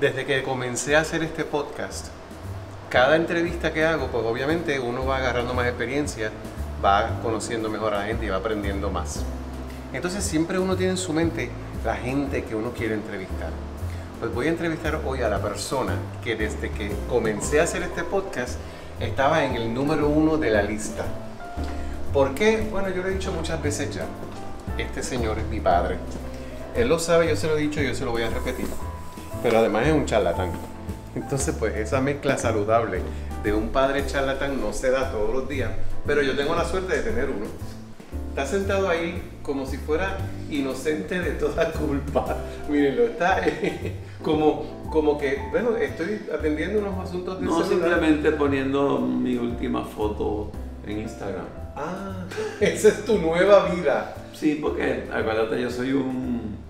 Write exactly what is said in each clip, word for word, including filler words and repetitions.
Desde que comencé a hacer este podcast, cada entrevista que hago, pues obviamente uno va agarrando más experiencia, va conociendo mejor a la gente y va aprendiendo más. Entonces siempre uno tiene en su mente la gente que uno quiere entrevistar. Pues voy a entrevistar hoy a la persona que desde que comencé a hacer este podcast estaba en el número uno de la lista. ¿Por qué? Bueno, yo lo he dicho muchas veces ya. Este señor es mi padre. Él lo sabe, yo se lo he dicho y yo se lo voy a repetir. Pero además es un charlatán. Entonces, pues esa mezcla saludable de un padre charlatán no se da todos los días, pero yo tengo la suerte de tener uno. Está sentado ahí como si fuera inocente de toda culpa. Mírenlo, está eh, como, como que, bueno, estoy atendiendo unos asuntos de no, celular. Simplemente poniendo mi última foto en Instagram. Ah, esa es tu nueva vida. Sí, porque acuérdate, yo soy un...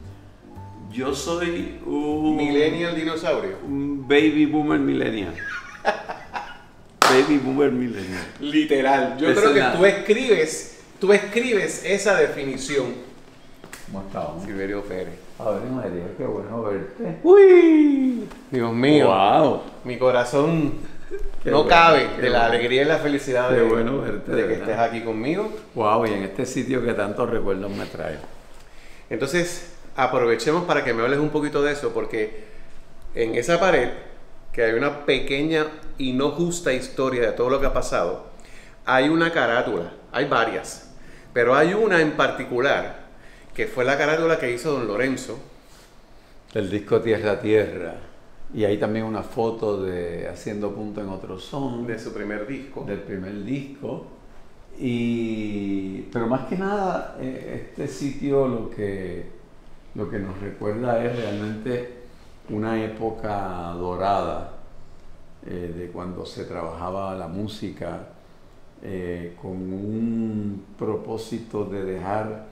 Yo soy un... Millennial dinosaurio. Un baby boomer millennial. Baby boomer millennial. Literal. Yo es creo que la... tú escribes, tú escribes esa definición. ¿Cómo estamos? Silverio Pérez. A ver, María, qué bueno verte. ¡Uy! Dios mío. ¡Wow! Mi corazón qué no bueno, cabe de la bueno. alegría y la felicidad de, bueno verte, de, de que estés aquí conmigo. ¡Wow! Y en este sitio que tantos recuerdos me trae. Entonces... aprovechemos para que me hables un poquito de eso, porque en esa pared, que hay una pequeña y no justa historia de todo lo que ha pasado, hay una carátula, hay varias, pero hay una en particular, que fue la carátula que hizo Don Lorenzo. Del disco Tierra a Tierra, y hay también una foto de Haciendo Punto en Otro Son. De su primer disco. Del primer disco, y... pero más que nada, este sitio lo que... lo que nos recuerda es realmente una época dorada eh, de cuando se trabajaba la música eh, con un propósito de dejar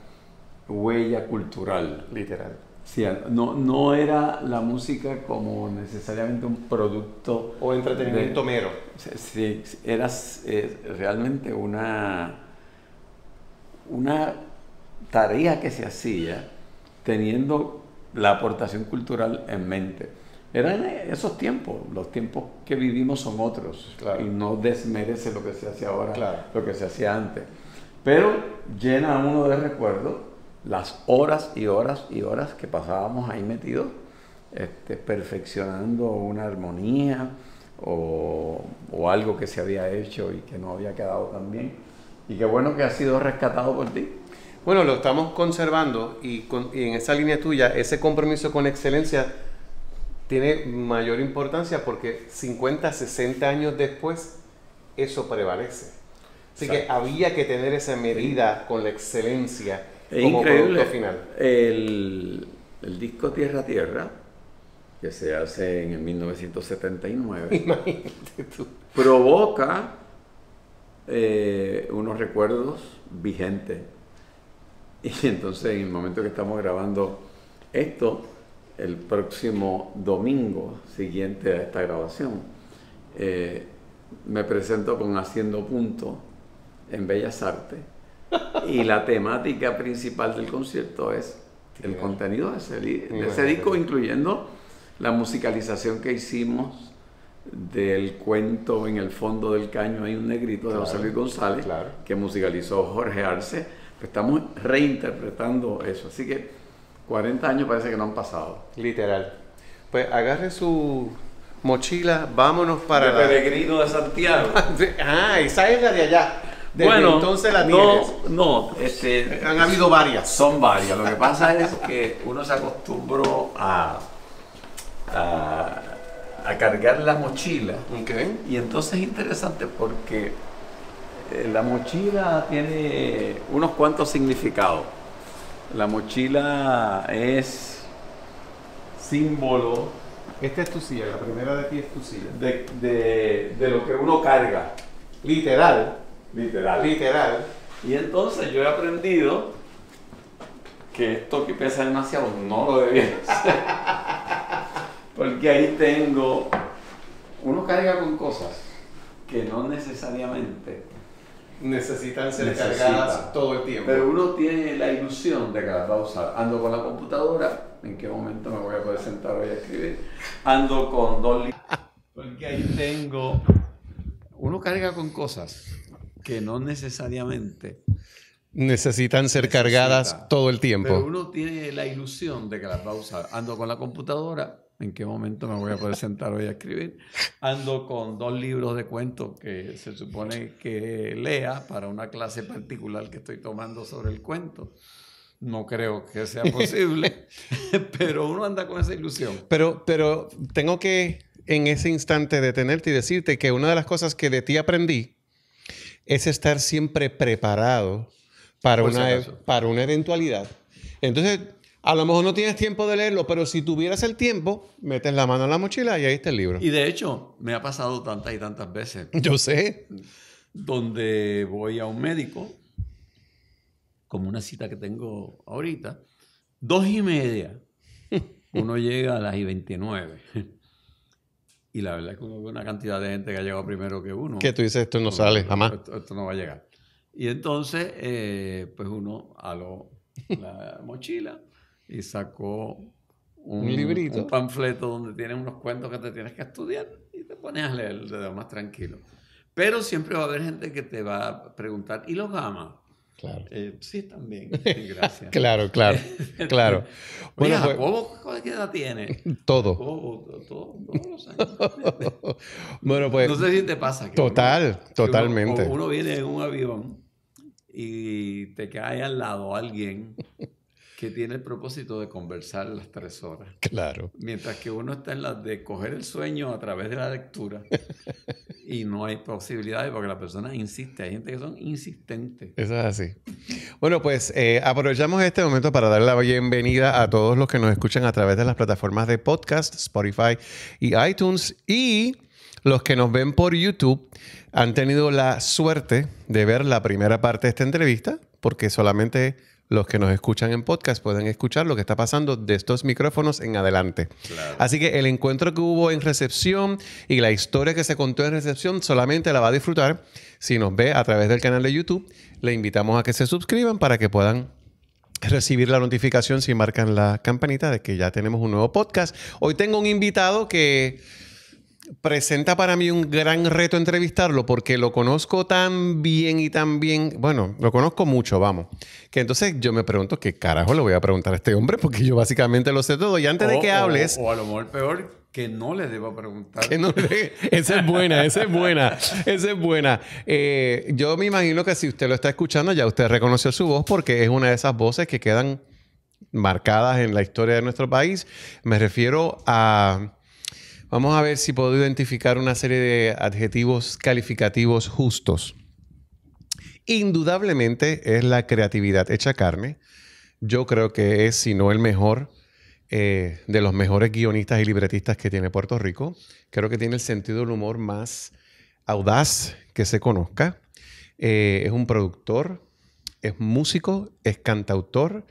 huella cultural. Literal. Sí, no, no era la música como necesariamente un producto... o entretenimiento de, mero. Sí, era eh, realmente una, una tarea que se hacía teniendo la aportación cultural en mente. Eran esos tiempos, los tiempos que vivimos son otros, claro. Y no desmerece lo que se hace ahora, claro. Lo que se hacía antes. Pero llena uno de recuerdos las horas y horas y horas que pasábamos ahí metidos, este, perfeccionando una armonía o, o algo que se había hecho y que no había quedado tan bien. Y qué bueno que ha sido rescatado por ti. Bueno, lo estamos conservando y, con, y en esa línea tuya, ese compromiso con excelencia tiene mayor importancia porque cincuenta, sesenta años después, eso prevalece. Así Exacto. que había que tener esa medida sí. con la excelencia es como increíble. Producto final. El, el disco Tierra a Tierra, que se hace en el mil novecientos setenta y nueve, imagínate tú, provoca eh, unos recuerdos vigentes. Y entonces, en el momento que estamos grabando esto, el próximo domingo siguiente a esta grabación, eh, me presento con Haciendo Punto en Bellas Artes. Y la temática principal del concierto es el contenido de ese, de ese disco, incluyendo la musicalización que hicimos del cuento En el fondo del caño hay un negrito de José Luis González, claro. que musicalizó Jorge Arce. Estamos reinterpretando eso, así que cuarenta años parece que no han pasado. Literal. Pues agarre su mochila, vámonos para... El la... peregrino de Santiago. Ah, esa es la de allá. Desde bueno, entonces la tienes. No, no este, han habido varias. Son varias. Lo que pasa es que uno se acostumbró a, a, a cargar la mochila. Okay. Y entonces es interesante porque... la mochila tiene unos cuantos significados. La mochila es símbolo... Esta es tu silla, la primera de ti es tu silla. De, de, de lo que uno carga. Literal. Literal. Literal. Y entonces yo he aprendido que esto que pesa demasiado no lo debía hacer. Porque ahí tengo... uno carga con cosas que no necesariamente... necesitan ser Necesita. cargadas todo el tiempo. Pero uno tiene la ilusión de que las va a usar. Ando con la computadora en qué momento me voy a poder sentar hoy a escribir. Ando con dos libros. Porque ahí tengo... Uno carga con cosas que no necesariamente... Necesitan ser necesita, cargadas todo el tiempo. Pero uno tiene la ilusión de que las va a usar. Ando con la computadora, ¿en qué momento me voy a poder sentar hoy a escribir? Ando con dos libros de cuentos que se supone que lea para una clase particular que estoy tomando sobre el cuento. No creo que sea posible, pero uno anda con esa ilusión. Pero, pero tengo que en ese instante detenerte y decirte que una de las cosas que de ti aprendí es estar siempre preparado para una, para una eventualidad. Entonces, a lo mejor no tienes tiempo de leerlo, pero si tuvieras el tiempo, metes la mano en la mochila y ahí está el libro. Y de hecho, me ha pasado tantas y tantas veces. Yo sé. Donde voy a un médico, como una cita que tengo ahorita, dos y media. Uno llega a las y veintinueve. Y la verdad es que uno ve una cantidad de gente que ha llegado primero que uno. Que tú dices, esto no uno, sale jamás. Esto, esto no va a llegar. Y entonces, eh, pues uno aló la mochila y sacó un, un librito, un panfleto donde tienen unos cuentos que te tienes que estudiar y te pones a leer, te da más tranquilo. Pero siempre va a haber gente que te va a preguntar, ¿y los amas? Claro. Eh, sí, también. Gracias. Claro, claro, claro. Bueno, oye, Jacobo, ¿qué edad tiene? Todo. Jacobo, todo, todos los años. Bueno, pues... No sé si te pasa. Que total, uno, totalmente. Que uno, uno viene en un avión y te cae al lado alguien que tiene el propósito de conversar las tres horas. Claro. Mientras que uno está en la de coger el sueño a través de la lectura. Y no hay posibilidades porque la persona insiste. Hay gente que son insistentes. Eso es así. Bueno, pues eh, aprovechamos este momento para dar la bienvenida a todos los que nos escuchan a través de las plataformas de podcast, Spotify y iTunes. Y los que nos ven por YouTube han tenido la suerte de ver la primera parte de esta entrevista porque solamente... Los que nos escuchan en podcast pueden escuchar lo que está pasando de estos micrófonos en adelante. Claro. Así que el encuentro que hubo en recepción y la historia que se contó en recepción solamente la va a disfrutar si nos ve a través del canal de YouTube. Le invitamos a que se suscriban para que puedan recibir la notificación si marcan la campanita de que ya tenemos un nuevo podcast. Hoy tengo un invitado que presenta para mí un gran reto entrevistarlo porque lo conozco tan bien y tan bien, bueno, lo conozco mucho, vamos, que entonces yo me pregunto qué carajo le voy a preguntar a este hombre porque yo básicamente lo sé todo y antes o, de que hables... O, o a lo mejor peor, que no le debo preguntar. Que no le... Esa es buena, esa es buena, esa es buena. Eh, yo me imagino que si usted lo está escuchando ya usted reconoció su voz porque es una de esas voces que quedan marcadas en la historia de nuestro país. Me refiero a... Vamos a ver si puedo identificar una serie de adjetivos calificativos justos. Indudablemente es la creatividad hecha carne. Yo creo que es, si no el mejor, eh, de los mejores guionistas y libretistas que tiene Puerto Rico. Creo que tiene el sentido del humor más audaz que se conozca. Eh, es un productor, es músico, es cantautor,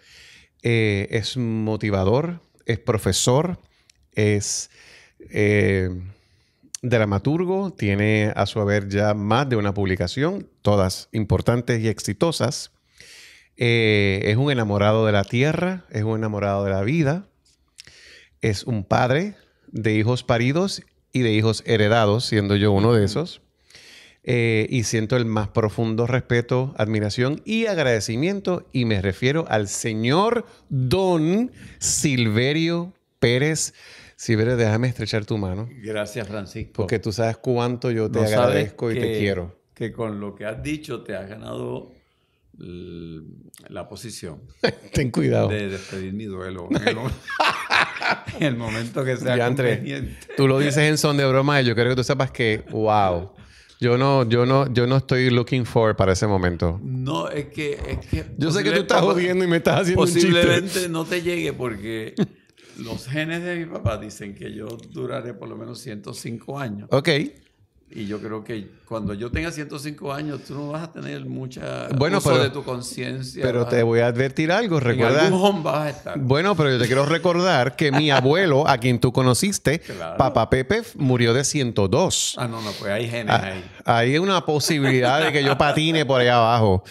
eh, es motivador, es profesor, es... Eh, dramaturgo, tiene a su haber ya más de una publicación, todas importantes y exitosas. Eh, es un enamorado de la tierra, es un enamorado de la vida, es un padre de hijos paridos y de hijos heredados, siendo yo uno de esos. Eh, y siento el más profundo respeto, admiración y agradecimiento, y me refiero al señor Don Silverio Pérez. Silverio, déjame estrechar tu mano. Gracias, Francisco. Porque tú sabes cuánto yo te no agradezco y que, te quiero. Que con lo que has dicho te has ganado la posición. Ten cuidado. De despedir mi duelo. En el, en el momento que sea conveniente. Tú lo dices en son de broma y yo creo que tú sepas que, wow, yo no, yo no, yo no estoy looking forward para ese momento. No, es que... Es que yo sé que tú estás jodiendo y me estás haciendo un chiste. Posiblemente no te llegue porque... Los genes de mi papá dicen que yo duraré por lo menos ciento cinco años. Ok. Y yo creo que cuando yo tenga ciento cinco años, tú no vas a tener mucha bueno, uso pero, de tu conciencia. Pero te voy a advertir algo, recuerda. En algún home vas a estar. Bueno, pero yo te quiero recordar que mi abuelo, a quien tú conociste, claro. Papá Pepe, murió de ciento dos. Ah, no, no, pues hay genes ah, ahí. Hay una posibilidad de que yo patine por allá abajo.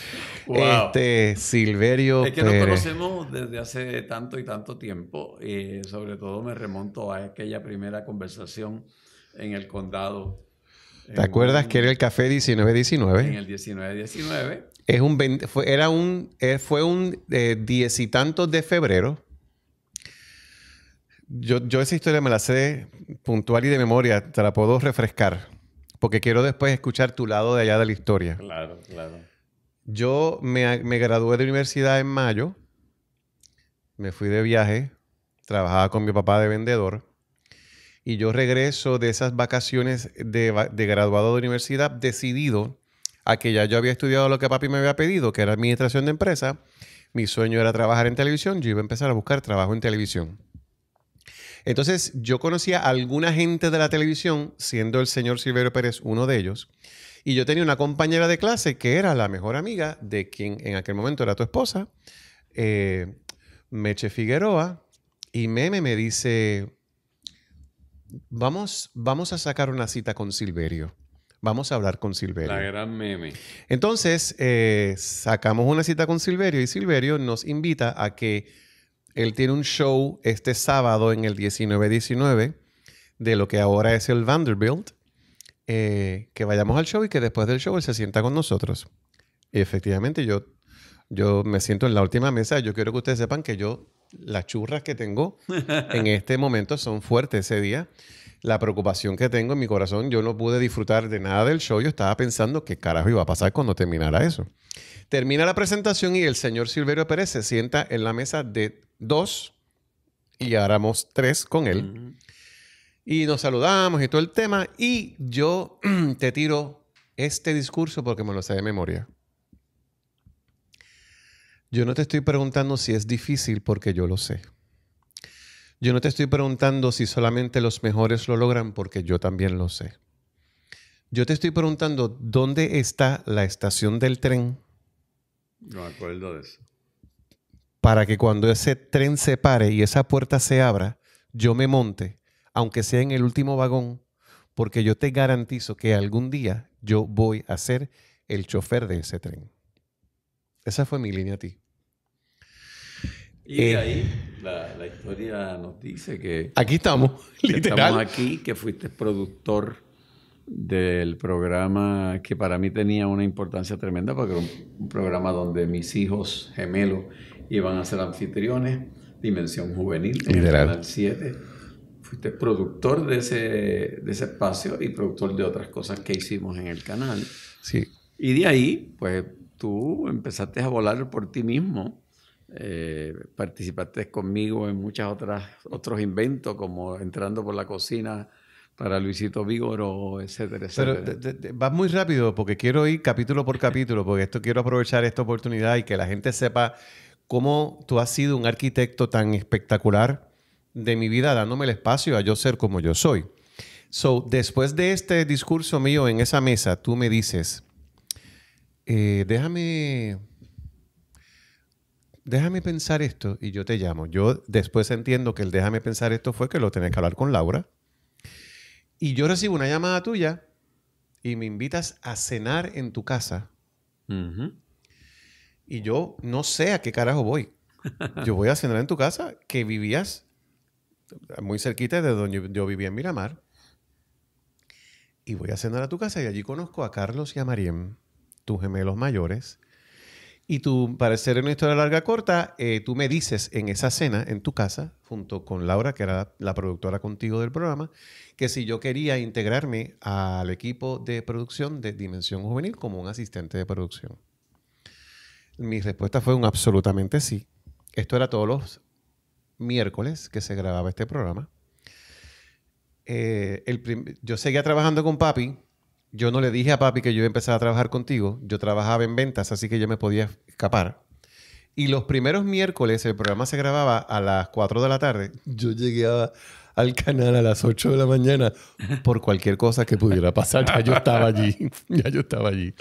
Wow. Este, Silverio Pérez. Es que nos conocemos desde hace tanto y tanto tiempo. Eh, sobre todo me remonto a aquella primera conversación en el condado. ¿Te acuerdas un, que era el café diecinueve diecinueve? En el diecinueve diecinueve. Es un veinte, fue, era un, fue un eh, diez y tantos de febrero. Yo, yo esa historia me la sé puntual y de memoria. Te la puedo refrescar. Porque quiero después escuchar tu lado de allá de la historia. Claro, claro. Yo me, me gradué de universidad en mayo. Me fui de viaje. Trabajaba con mi papá de vendedor. Y yo regreso de esas vacaciones de, de graduado de universidad decidido a que ya yo había estudiado lo que papi me había pedido, que era administración de empresa. Mi sueño era trabajar en televisión. Yo iba a empezar a buscar trabajo en televisión. Entonces, yo conocía a alguna gente de la televisión, siendo el señor Silverio Pérez uno de ellos. Y yo tenía una compañera de clase que era la mejor amiga de quien en aquel momento era tu esposa, eh, Meche Figueroa. Y Meme me dice... Vamos, vamos a sacar una cita con Silverio. Vamos a hablar con Silverio. La gran Meme. Entonces, eh, sacamos una cita con Silverio y Silverio nos invita a que él tiene un show este sábado en el diecinueve diecinueve de lo que ahora es el Vanderbilt. Eh, que vayamos al show y que después del show él se sienta con nosotros. Y efectivamente, yo, yo me siento en la última mesa. Yo quiero que ustedes sepan que yo... Las churras que tengo en este momento son fuertes ese día. La preocupación que tengo en mi corazón, yo no pude disfrutar de nada del show. Yo estaba pensando qué carajo iba a pasar cuando terminara eso. Termina la presentación y el señor Silverio Pérez se sienta en la mesa de dos y éramos tres con él. Uh-huh. Y nos saludamos y todo el tema. Y yo te tiro este discurso porque me lo sé de memoria. Yo no te estoy preguntando si es difícil porque yo lo sé. Yo no te estoy preguntando si solamente los mejores lo logran porque yo también lo sé. Yo te estoy preguntando dónde está la estación del tren. No me acuerdo de eso. Para que cuando ese tren se pare y esa puerta se abra, yo me monte, aunque sea en el último vagón, porque yo te garantizo que algún día yo voy a ser el chofer de ese tren. Esa fue mi línea a ti. Y de eh, ahí la, la historia nos dice que... Aquí estamos, que literal. Estamos aquí, que fuiste productor del programa que para mí tenía una importancia tremenda porque era un, un programa donde mis hijos gemelos iban a ser anfitriones, Dimensión Juvenil, en el Canal siete. Fuiste productor de ese, de ese espacio y productor de otras cosas que hicimos en el canal. Sí. Y de ahí, pues... Tú empezaste a volar por ti mismo, eh, participaste conmigo en muchas otras otros inventos, como entrando por la cocina para Luisito Vigoreaux, etcétera, etcétera. Pero te, te, vas muy rápido porque quiero ir capítulo por capítulo, porque esto quiero aprovechar esta oportunidad y que la gente sepa cómo tú has sido un arquitecto tan espectacular de mi vida, dándome el espacio a yo ser como yo soy. So, después de este discurso mío en esa mesa, tú me dices... Eh, déjame, déjame pensar esto y yo te llamo. Yo después entiendo que el déjame pensar esto fue que lo tenés que hablar con Laura. Y yo recibo una llamada tuya y me invitas a cenar en tu casa. Uh-huh. Y yo no sé a qué carajo voy. Yo voy a cenar en tu casa, que vivías muy cerquita de donde yo, yo vivía en Miramar. Y voy a cenar a tu casa y allí conozco a Carlos y a Mariem, tus gemelos mayores, y tú, para hacer una historia larga corta, eh, tú me dices en esa cena, en tu casa, junto con Laura, que era la productora contigo del programa, que si yo quería integrarme al equipo de producción de Dimensión Juvenil como un asistente de producción. Mi respuesta fue un absolutamente sí. Esto era todos los miércoles que se grababa este programa. Eh, el yo seguía trabajando con papi. Yo no le dije a papi que yo iba a empezar a trabajar contigo. Yo trabajaba en ventas, así que yo me podía escapar. Y los primeros miércoles el programa se grababa a las cuatro de la tarde. Yo llegué a, al canal a las ocho de la mañana por cualquier cosa que pudiera pasar. Ya yo estaba allí. Ya yo estaba allí.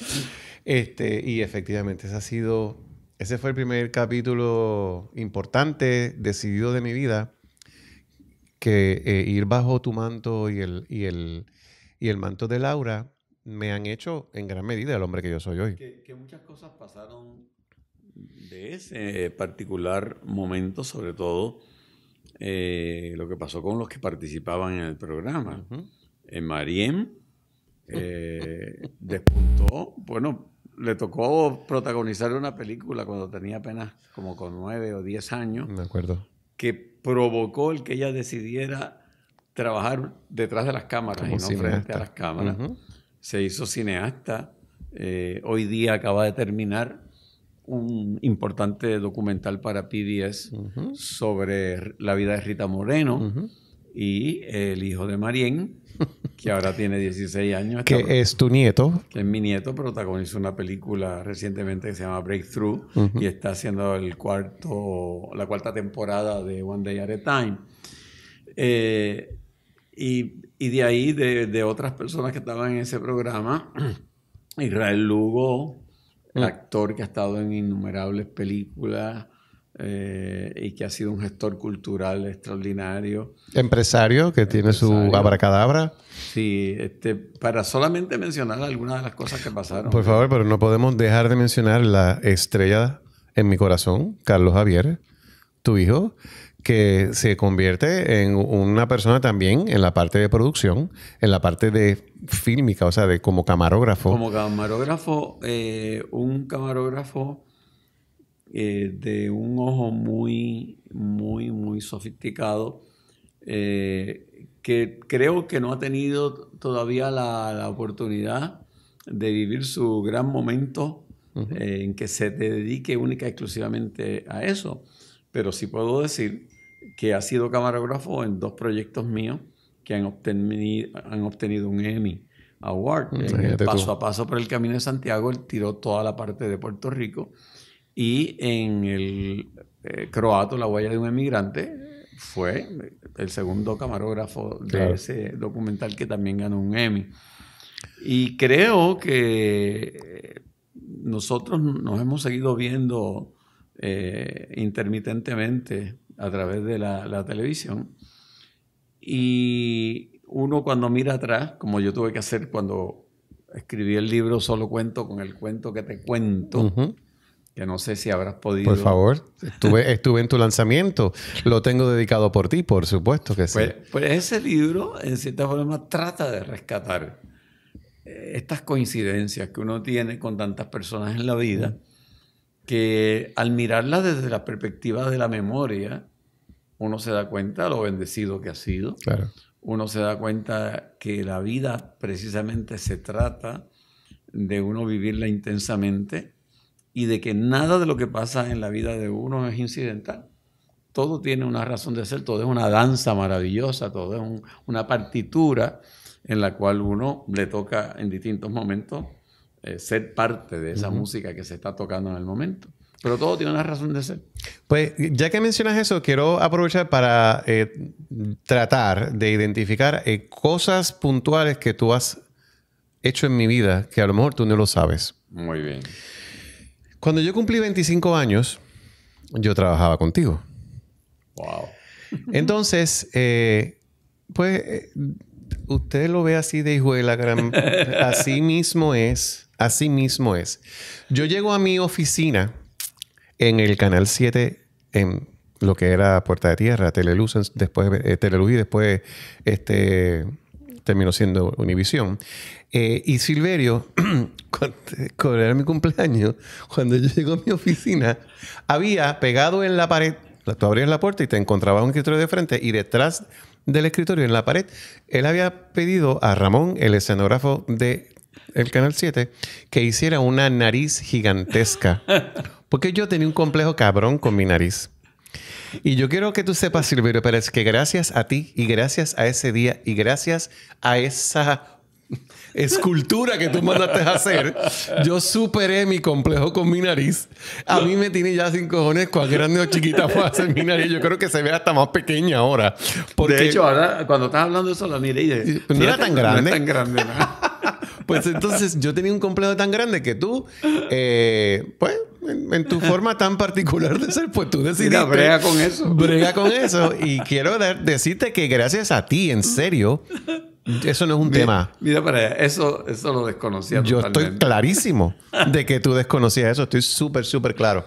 Este, y efectivamente, ese ha sido... Ese fue el primer capítulo importante, decidido de mi vida, que eh, ir bajo tu manto y el, y, el, y el manto de Laura me han hecho en gran medida el hombre que yo soy hoy. Que, que muchas cosas pasaron de ese particular momento, sobre todo eh, lo que pasó con los que participaban en el programa. Uh-huh. eh, Mariem eh, despuntó, bueno... Le tocó protagonizar una película cuando tenía apenas como con nueve o diez años. Me acuerdo. Que provocó el que ella decidiera trabajar detrás de las cámaras como y no cineasta. Frente a las cámaras. Uh-huh. Se hizo cineasta. Eh, hoy día acaba de terminar un importante documental para P B S uh-huh. sobre la vida de Rita Moreno uh-huh. y el hijo de Mariem, que ahora tiene dieciséis años. Que es tu nieto. Que es mi nieto, protagonizó una película recientemente que se llama Breakthrough uh-huh. y está haciendo el cuarto, la cuarta temporada de One Day at a Time. Eh, y, y de ahí, de, de otras personas que estaban en ese programa, Israel Lugo, el actor que ha estado en innumerables películas, Eh, y que ha sido un gestor cultural extraordinario. Empresario, que tiene Empresario. su abracadabra. Sí, este, para solamente mencionar algunas de las cosas que pasaron. Por favor, pero no podemos dejar de mencionar la estrella en mi corazón, Carlos Javier, tu hijo, que se convierte en una persona también en la parte de producción, en la parte de fílmica, o sea, de como camarógrafo. Como camarógrafo, eh, un camarógrafo... Eh, de un ojo muy, muy, muy sofisticado, eh, que creo que no ha tenido todavía la, la oportunidad de vivir su gran momento uh-huh. eh, en que se te dedique única y exclusivamente a eso. Pero sí puedo decir que ha sido camarógrafo en dos proyectos míos que han obtenido, han obtenido un Emmy Award. Uh-huh. En el paso tú. a paso por el Camino de Santiago, él tiró toda la parte de Puerto Rico. Y en el eh, croato, La huella de un emigrante, fue el segundo camarógrafo de claro. ese documental que también ganó un Emmy. Y creo que nosotros nos hemos seguido viendo eh, intermitentemente a través de la, la televisión. Y uno cuando mira atrás, como yo tuve que hacer cuando escribí el libro Solo Cuento con el Cuento que te cuento, uh-huh. que no sé si habrás podido... Por favor, estuve, estuve en tu lanzamiento. Lo tengo dedicado por ti, por supuesto que sí. Pues, pues ese libro, en cierta forma, trata de rescatar eh, estas coincidencias que uno tiene con tantas personas en la vida, que al mirarlas desde la perspectiva de la memoria, uno se da cuenta de lo bendecido que ha sido. Claro. Uno se da cuenta que la vida precisamente se trata de uno vivirla intensamente, y de que nada de lo que pasa en la vida de uno es incidental. Todo tiene una razón de ser, todo es una danza maravillosa, todo es un, una partitura en la cual uno le toca en distintos momentos eh, ser parte de esa uh-huh. música que se está tocando en el momento. Pero todo tiene una razón de ser. Pues ya que mencionas eso, quiero aprovechar para eh, tratar de identificar eh, cosas puntuales que tú has hecho en mi vida que a lo mejor tú no lo sabes. Muy bien. Cuando yo cumplí veinticinco años, yo trabajaba contigo. Wow. Entonces, eh, pues, eh, usted lo ve así de hijuela, gran... así mismo es, así mismo es. Yo llego a mi oficina en el Canal siete, en lo que era Puerta de Tierra, Teleluz, después, eh, Teleluz y después este, terminó siendo Univisión. Eh, y Silverio, cuando, cuando era mi cumpleaños, cuando yo llego a mi oficina, había pegado en la pared, tú abrías la puerta y te encontrabas un escritorio de frente, y detrás del escritorio, en la pared, él había pedido a Ramón, el escenógrafo de el Canal siete, que hiciera una nariz gigantesca. Porque yo tenía un complejo cabrón con mi nariz. Y yo quiero que tú sepas, Silverio Pérez, que gracias a ti, y gracias a ese día, y gracias a esa escultura que tú mandaste a hacer. Yo superé mi complejo con mi nariz. A mí me tiene ya sin cojones cuál grande o chiquita fue hacer mi nariz. Yo creo que se ve hasta más pequeña ahora. Porque... De hecho, ahora cuando estás hablando de eso, la miré y dije, no era tan grande. No era tan grande, ¿no? Pues entonces yo tenía un complejo tan grande que tú, eh, pues, en, en tu forma tan particular de ser, pues tú decidiste... Mira, brega con eso. Brega con eso. Y quiero dar, decirte que gracias a ti, en serio... Eso no es un mira, tema. Mira para allá. Eso, eso lo desconocía Yo totalmente. Estoy clarísimo de que tú desconocías eso. Estoy súper, súper claro.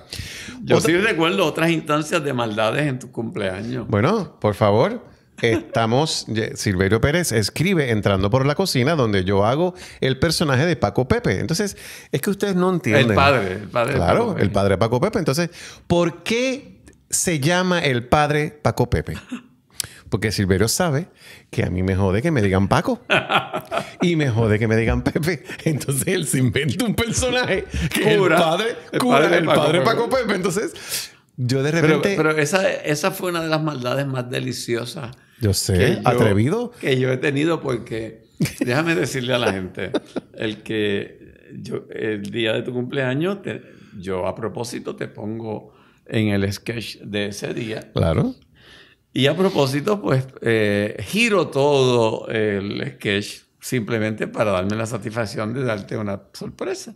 Yo Otra... sí recuerdo otras instancias de maldades en tu cumpleaños. Bueno, por favor. Estamos... Silverio Pérez escribe Entrando por la Cocina, donde yo hago el personaje de Paco Pepe. Entonces, es que ustedes no entienden. El padre. El padre claro, de Paco Pepe. El padre de Paco Pepe. Entonces, ¿por qué se llama el padre Paco Pepe? Porque Silverio sabe que a mí me jode que me digan Paco. Y me jode que me digan Pepe. Entonces él se inventa un personaje que cura, el padre el cura, padre el Paco, padre Paco Pepe. Pepe. Entonces yo de repente... Pero, pero esa, esa fue una de las maldades más deliciosas. Yo sé, que yo, atrevido. Que yo he tenido porque... Déjame decirle a la gente. El que yo, el día de tu cumpleaños, te, yo a propósito te pongo en el sketch de ese día. Claro. Y a propósito, pues, eh, giro todo el sketch simplemente para darme la satisfacción de darte una sorpresa.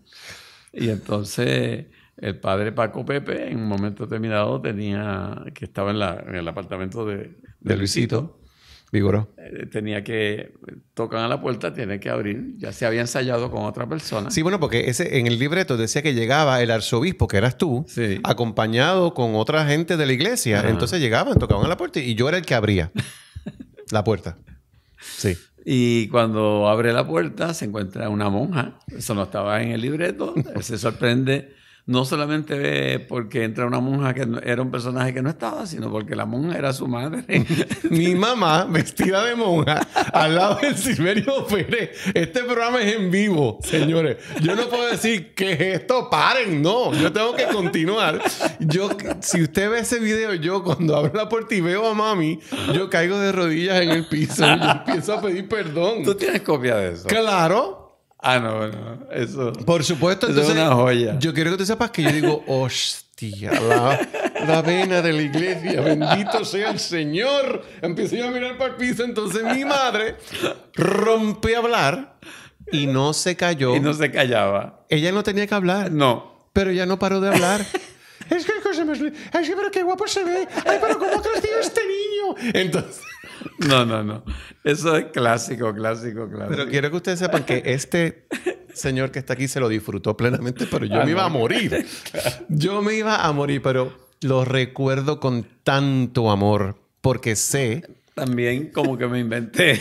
Y entonces el padre Paco Pepe, en un momento determinado, tenía que estaba en, la, en el apartamento de, de, de Luisito Vigoreaux. Eh, tenía que... Tocan a la puerta, tiene que abrir. Ya se había ensayado con otra persona. Sí, bueno, porque ese, en el libreto decía que llegaba el arzobispo, que eras tú, sí, acompañado con otra gente de la iglesia. Ajá. Entonces llegaban, tocaban a la puerta y yo era el que abría la puerta. Sí. Y cuando abre la puerta se encuentra una monja. Eso no estaba en el libreto. No. Se sorprende no solamente porque entra una monja que era un personaje que no estaba, sino porque la monja era su madre. Mi mamá, vestida de monja, al lado del Silverio Pérez. Este programa es en vivo, señores. Yo no puedo decir que es esto, paren, no. Yo tengo que continuar. Yo, si usted ve ese video, yo cuando abro la puerta y veo a mami, yo caigo de rodillas en el piso y yo empiezo a pedir perdón. ¿Tú tienes copia de eso? Claro. Ah, no, no. Eso... Por supuesto. Entonces, es una joya. Yo quiero que tú sepas que yo digo, hostia, la, la vena de la iglesia, bendito sea el Señor. Empecé a mirar para el piso, entonces mi madre rompe a hablar y no se cayó. Y no se callaba. Ella no tenía que hablar. No. Pero ella no paró de hablar. Es que cosa más... Ay, pero qué guapo se ve. Ay, pero cómo ha crecido este niño. Entonces... No, no, no. Eso es clásico, clásico, clásico. Pero quiero que ustedes sepan que este señor que está aquí se lo disfrutó plenamente, pero yo ah, me iba no. a morir. Yo me iba a morir, pero lo recuerdo con tanto amor, porque sé... También como que me inventé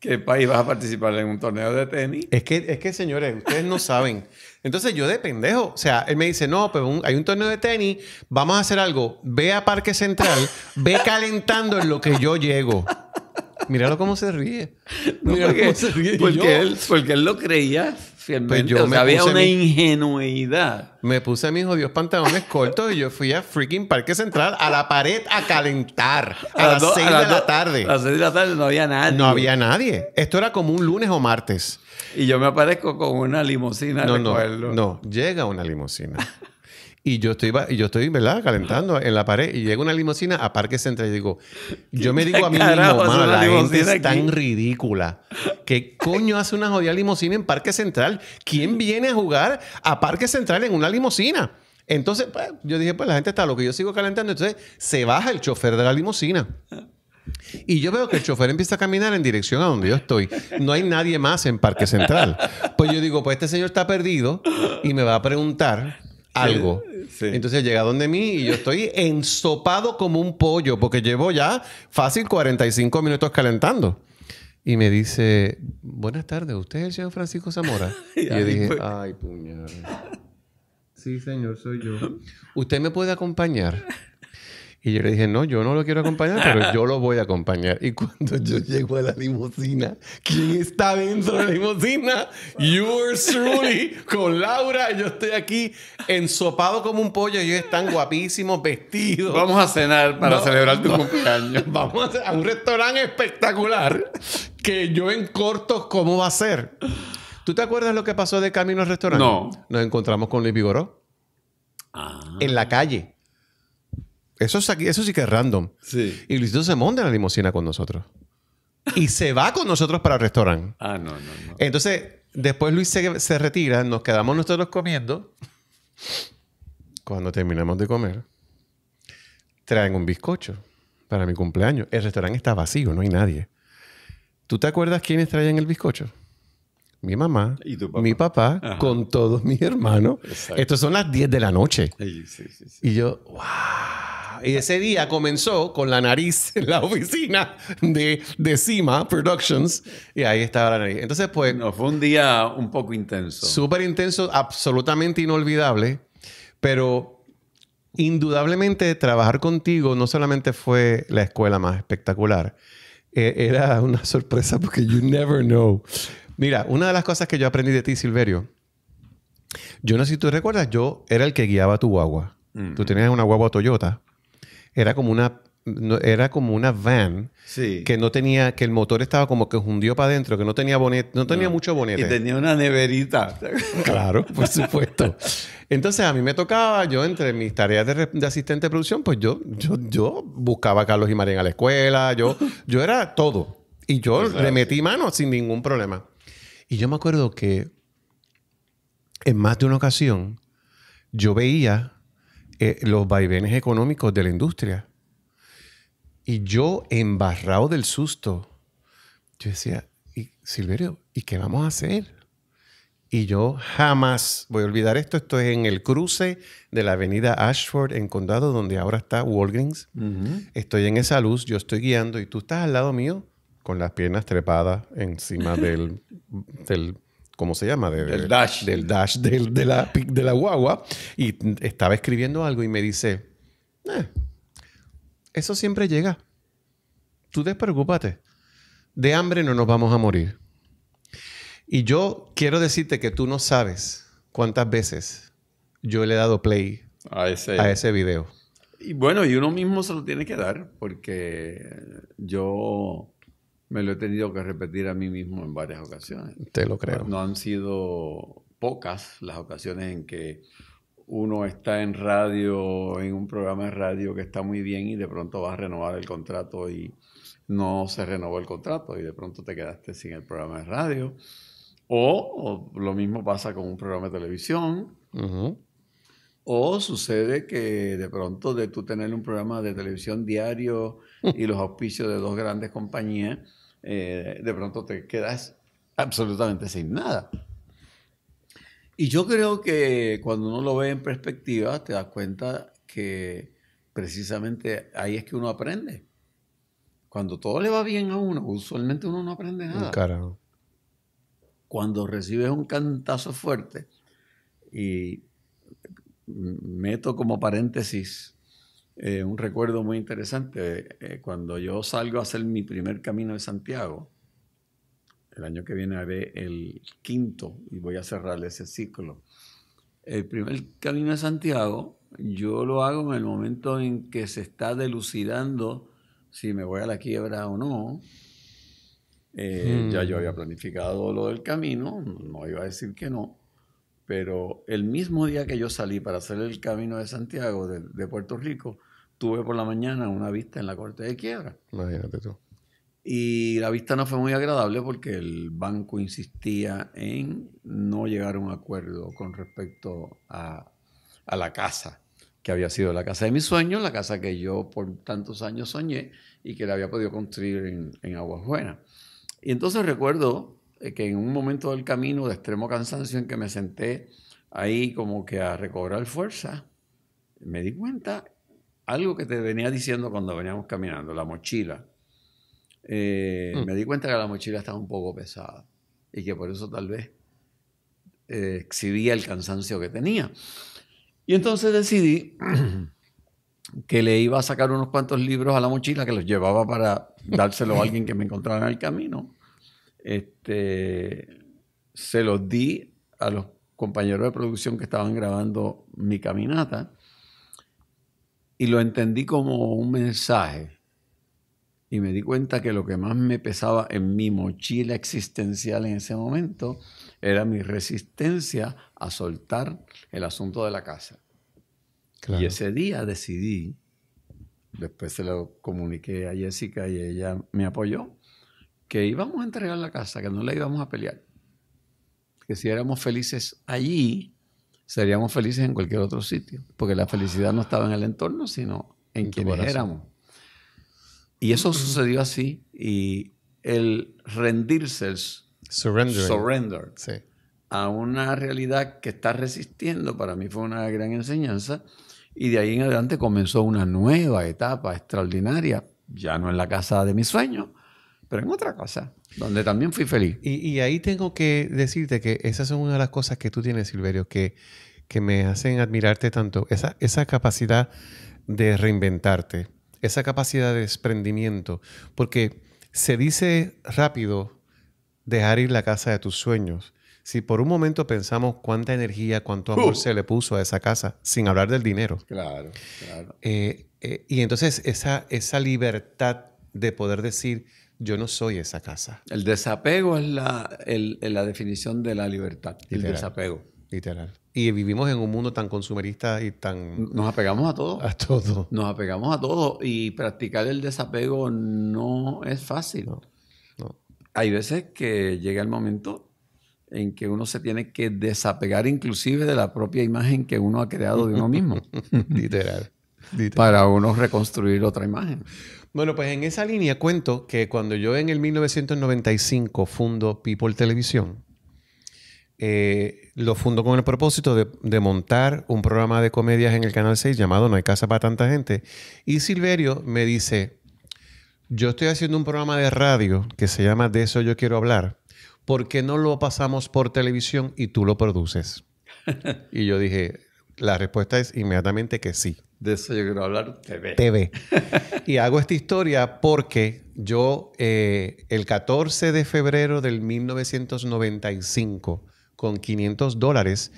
que país vas a participar en un torneo de tenis. Es que, es que señores, ustedes no saben... Entonces yo de pendejo, o sea, él me dice, no, pues un, hay un torneo de tenis, vamos a hacer algo, ve a Parque Central, ve calentando en lo que yo llego. Míralo cómo se ríe. No, Míralo porque, cómo se ríe. Porque él, porque él lo creía fielmente. Pues yo o sea, había una mi, ingenuidad. Me puse mis jodidos pantalones cortos y yo fui a freaking Parque Central, a la pared, a calentar. A, a las do, seis a la de la tarde. A las seis de la tarde no había nadie. No había nadie. Esto era como un lunes o martes. Y yo me aparezco con una limusina. No, no, no. Llega una limusina. Y yo estoy, y yo estoy ¿verdad? calentando en la pared. Y llega una limusina a Parque Central. Y digo, yo me digo a mí mismo, mano, la gente es tan ridícula. ¿Qué coño hace una jodida limusina en Parque Central? ¿Quién viene a jugar a Parque Central en una limusina? Entonces, pues, yo dije, pues la gente está loca. Yo sigo calentando. Entonces, se baja el chofer de la limusina. Y yo veo que el chofer empieza a caminar en dirección a donde yo estoy. No hay nadie más en Parque Central. Pues yo digo, pues este señor está perdido y me va a preguntar algo. Sí. Entonces llega donde mí y yo estoy ensopado como un pollo porque llevo ya fácil cuarenta y cinco minutos calentando. Y me dice, buenas tardes, ¿usted es el señor Francisco Zamora? Y yo dije, ay, puñal. Sí, señor, soy yo. ¿Usted me puede acompañar? Y yo le dije, no, yo no lo quiero acompañar, pero yo lo voy a acompañar. Y cuando yo llego a la limusina, ¿quién está dentro de la limusina? Yours truly, con Laura. Yo estoy aquí ensopado como un pollo. Ellos están guapísimos, vestidos. Vamos a cenar para no, celebrar tu no. cumpleaños. Vamos a, a un restaurante espectacular. que yo en cortos, ¿cómo va a ser? ¿Tú te acuerdas lo que pasó de camino al restaurante? No. Nos encontramos con Luis Vigoreaux. Ah. En la calle. Eso, es aquí, eso sí que es random. Sí. Y Luisito se monta en la limusina con nosotros. Y se va con nosotros para el restaurante. Ah, no, no, no. Entonces, después Luis se, se retira. Nos quedamos nosotros comiendo. Cuando terminamos de comer, traen un bizcocho para mi cumpleaños. El restaurante está vacío, no hay nadie. ¿Tú te acuerdas quiénes traían el bizcocho? Mi mamá, ¿y tu papá? Mi papá, ajá, con todos mis hermanos. Exacto. Estos son las diez de la noche. Sí, sí, sí, sí. Y yo, wow. Y ese día comenzó con la nariz en la oficina de, de Cima Productions. Y ahí estaba la nariz. Entonces, pues... No, fue un día un poco intenso. Súper intenso, absolutamente inolvidable. Pero indudablemente trabajar contigo no solamente fue la escuela más espectacular. Eh, era una sorpresa porque you never know. Mira, una de las cosas que yo aprendí de ti, Silverio, yo no sé si tú recuerdas, yo era el que guiaba tu guagua. Mm. Tú tenías una guagua Toyota. Era como una, era como una van, sí, que no tenía, que el motor estaba como que hundió para adentro, que no tenía bonete, no tenía no. mucho bonete. Y tenía una neverita. Claro, por supuesto. Entonces a mí me tocaba, yo entre mis tareas de, de asistente de producción, pues yo, yo, yo buscaba a Carlos y Mariem a la escuela, yo, yo era todo. Y yo Exacto. le metí mano sin ningún problema. Y yo me acuerdo que en más de una ocasión yo veía eh, los vaivenes económicos de la industria. Y yo, embarrado del susto, yo decía, ¿y, Silverio, ¿y qué vamos a hacer? Y yo jamás voy a olvidar esto. Esto es en el cruce de la avenida Ashford, en Condado, donde ahora está Walgreens. Uh-huh. Estoy en esa luz, yo estoy guiando y tú estás al lado mío, con las piernas trepadas encima del, del ¿cómo se llama? Del, del dash. Del dash del, de, la, de la guagua. Y estaba escribiendo algo y me dice, eh, eso siempre llega. Tú despreocúpate. De hambre no nos vamos a morir. Y yo quiero decirte que tú no sabes cuántas veces yo le he dado play a ese, a ese video. Y bueno, y uno mismo se lo tiene que dar porque yo... me lo he tenido que repetir a mí mismo en varias ocasiones. Te lo creo. No han sido pocas las ocasiones en que uno está en radio, en un programa de radio que está muy bien y de pronto vas a renovar el contrato y no se renovó el contrato y de pronto te quedaste sin el programa de radio. O, o lo mismo pasa con un programa de televisión. Uh-huh. O sucede que de pronto de tú tener un programa de televisión diario y los auspicios de dos grandes compañías, eh, de pronto te quedas absolutamente sin nada. Y yo creo que cuando uno lo ve en perspectiva, te das cuenta que precisamente ahí es que uno aprende. Cuando todo le va bien a uno, usualmente uno no aprende nada. Carajo. Cuando recibes un cantazo fuerte y... meto como paréntesis eh, un recuerdo muy interesante. Eh, cuando yo salgo a hacer mi primer Camino de Santiago, el año que viene haré el quinto y voy a cerrar ese ciclo. El primer Camino de Santiago yo lo hago en el momento en que se está delucidando si me voy a la quiebra o no. Eh, hmm. Ya yo había planificado lo del camino, no iba a decir que no. Pero el mismo día que yo salí para hacer el Camino de Santiago de, de Puerto Rico, tuve por la mañana una vista en la Corte de Quiebra. Imagínate tú. Y la vista no fue muy agradable porque el banco insistía en no llegar a un acuerdo con respecto a, a la casa, que había sido la casa de mis sueños, la casa que yo por tantos años soñé y que la había podido construir en, en Aguas Buenas. Y entonces recuerdo... que en un momento del camino de extremo cansancio en que me senté ahí como que a recobrar fuerza, me di cuenta algo que te venía diciendo cuando veníamos caminando, la mochila. Eh, mm. Me di cuenta que la mochila estaba un poco pesada y que por eso tal vez eh, exhibía el cansancio que tenía. Y entonces decidí que le iba a sacar unos cuantos libros a la mochila que los llevaba para dárselo a alguien que me encontrara en el camino. Este, se los di a los compañeros de producción que estaban grabando mi caminata y lo entendí como un mensaje y me di cuenta que lo que más me pesaba en mi mochila existencial en ese momento era mi resistencia a soltar el asunto de la casa. Claro. Y ese día decidí, después se lo comuniqué a Jessica y ella me apoyó, que íbamos a entregar la casa, que no la íbamos a pelear. Que si éramos felices allí, seríamos felices en cualquier otro sitio. Porque la felicidad no estaba en el entorno, sino en, en quienes éramos. Y eso sucedió así. Y el rendirse, el surrender sí. a una realidad que está resistiendo, para mí fue una gran enseñanza. Y de ahí en adelante comenzó una nueva etapa extraordinaria. Ya no en la casa de mis sueños, pero en otra casa, donde también fui feliz. Y, y ahí tengo que decirte que esas son una de las cosas que tú tienes, Silverio, que, que me hacen admirarte tanto. Esa, esa capacidad de reinventarte, esa capacidad de desprendimiento. Porque se dice rápido dejar ir la casa de tus sueños. Si por un momento pensamos cuánta energía, cuánto amor uh. se le puso a esa casa, sin hablar del dinero. Claro, claro. Eh, eh, y entonces esa, esa libertad de poder decir... Yo no soy esa casa. El desapego es la, el, la definición de la libertad. Literal, el desapego. Literal. Y vivimos en un mundo tan consumerista y tan... Nos apegamos a todo. A todo. Nos apegamos a todo. Y practicar el desapego no es fácil. No, no. Hay veces que llega el momento en que uno se tiene que desapegar inclusive de la propia imagen que uno ha creado de uno mismo. Literal. Literal. Para uno reconstruir otra imagen. Bueno, pues en esa línea cuento que cuando yo en el mil novecientos noventa y cinco fundo People Televisión, eh, lo fundo con el propósito de, de montar un programa de comedias en el Canal seis llamado No hay casa para tanta gente. Y Silverio me dice, yo estoy haciendo un programa de radio que se llama De Eso Yo Quiero Hablar. ¿Por qué no lo pasamos por televisión y tú lo produces? Y yo dije, la respuesta es inmediatamente que sí. De Eso Yo Quiero Hablar T V. T V. Y hago esta historia porque yo eh, el catorce de febrero del mil novecientos noventa y cinco, con quinientos dólares,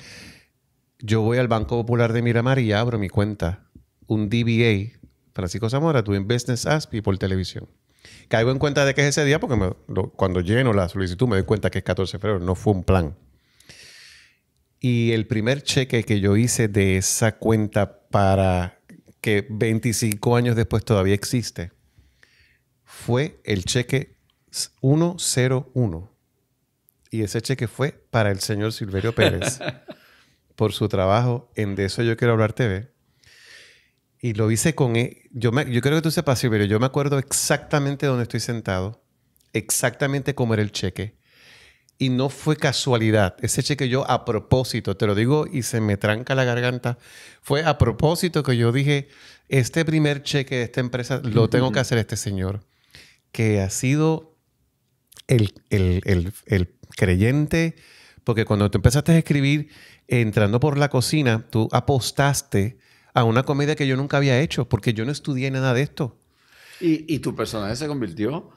yo voy al Banco Popular de Miramar y abro mi cuenta. Un D B A, Francisco Zamora, Doing Business as People Televisión. Caigo en cuenta de que es ese día porque me, lo, cuando lleno la solicitud me doy cuenta que es catorce de febrero. No fue un plan. Y el primer cheque que yo hice de esa cuenta para que veinticinco años después todavía existe fue el cheque uno cero uno. Y ese cheque fue para el señor Silverio Pérez por su trabajo en De Eso Yo Quiero Hablar T V. Y lo hice con... Yo, me, yo creo que tú sepas, Silverio, yo me acuerdo exactamente dónde estoy sentado, exactamente cómo era el cheque. Y no fue casualidad. Ese cheque yo a propósito, te lo digo y se me tranca la garganta, fue a propósito que yo dije, este primer cheque de esta empresa lo tengo que hacer este señor, que ha sido el, el, el, el creyente, porque cuando tú empezaste a escribir, entrando por la cocina, tú apostaste a una comedia que yo nunca había hecho, porque yo no estudié nada de esto. Y, y tu personaje se convirtió